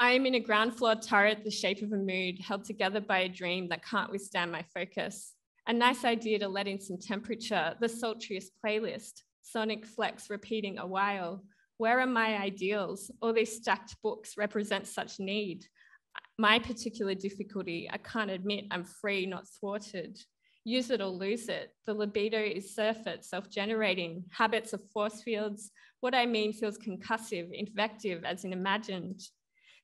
I am in a ground floor turret, the shape of a mood, held together by a dream that can't withstand my focus. A nice idea to let in some temperature, the sultriest playlist, sonic flex repeating a while. Where are my ideals? All these stacked books represent such need. My particular difficulty, I can't admit I'm free, not thwarted. Use it or lose it. The libido is surfeit, self-generating. Habits of force fields. What I mean feels concussive, invective as in imagined.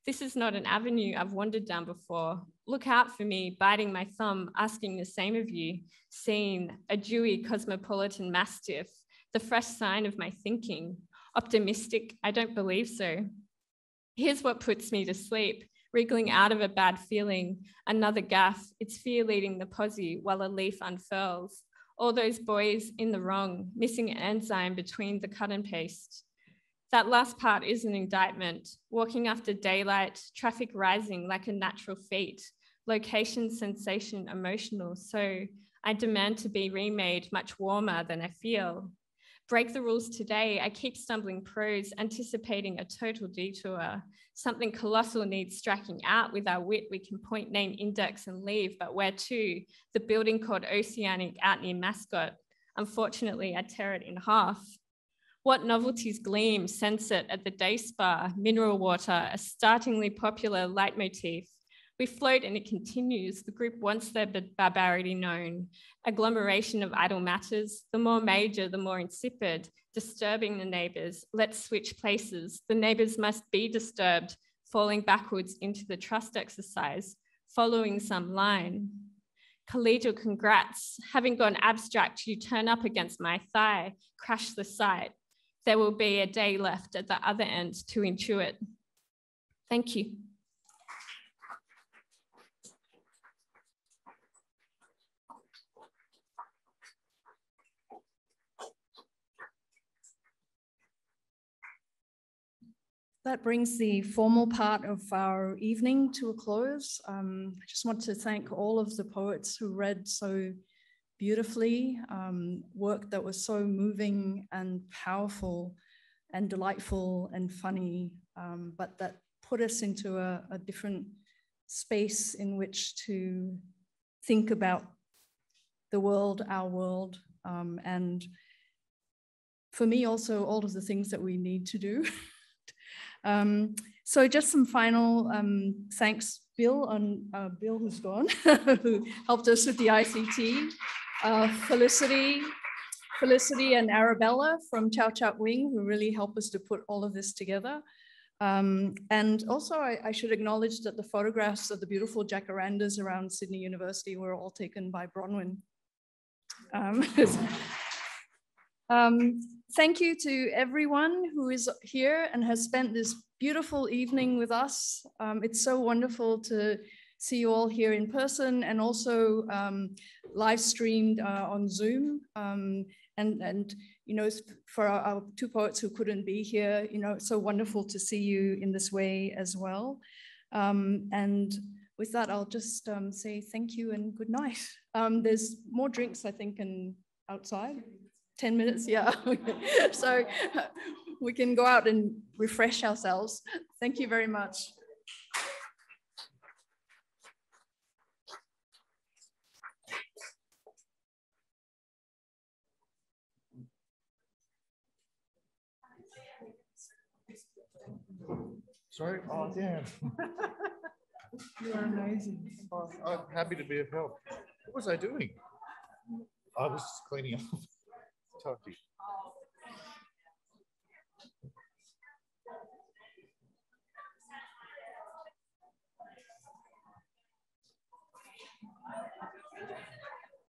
This is not an avenue I've wandered down before. Look out for me, biting my thumb, asking the same of you. Seen, a dewy cosmopolitan mastiff, the fresh sign of my thinking. Optimistic, I don't believe so. Here's what puts me to sleep, wriggling out of a bad feeling. Another gaff, it's fear leading the posse while a leaf unfurls. All those boys in the wrong, missing an enzyme between the cut and paste. That last part is an indictment. Walking after daylight, traffic rising like a natural feat. Location, sensation, emotional. So I demand to be remade much warmer than I feel. Break the rules today. I keep stumbling prose, anticipating a total detour. Something colossal needs striking out with our wit. We can point, name, index, and leave, but where to? The building called Oceanic out near Mascot. Unfortunately, I tear it in half. What novelties gleam, sense it at the day spa, mineral water, a startlingly popular leitmotif. We float and it continues, the group wants their barbarity known. Agglomeration of idle matters, the more major, the more insipid, disturbing the neighbours, let's switch places. The neighbours must be disturbed, falling backwards into the trust exercise, following some line. Collegial congrats, having gone abstract, you turn up against my thigh, crash the site. There will be a day left at the other end to intuit. Thank you. That brings the formal part of our evening to a close. I just want to thank all of the poets who read so beautifully, work that was so moving and powerful and delightful and funny, but that put us into a different space in which to think about the world, our world, and for me also all of the things that we need to do. So just some final thanks, Bill, Bill who's gone, who helped us with the ICT. Felicity and Arabella from Chau Chak Wing, who really helped us to put all of this together. And also I should acknowledge that the photographs of the beautiful jacarandas around Sydney University were all taken by Bronwyn. Thank you to everyone who is here and has spent this beautiful evening with us. It's so wonderful to see you all here in person and also live streamed on Zoom. And you know, for our two poets who couldn't be here, you know, it's so wonderful to see you in this way as well. And with that, I'll just say thank you and good night. There's more drinks, I think, outside. 10 minutes, yeah. So we can go out and refresh ourselves. Thank you very much. Sorry? Oh, yeah. You are amazing. I'm happy to be of help. What was I doing? I was cleaning up. Talk to you.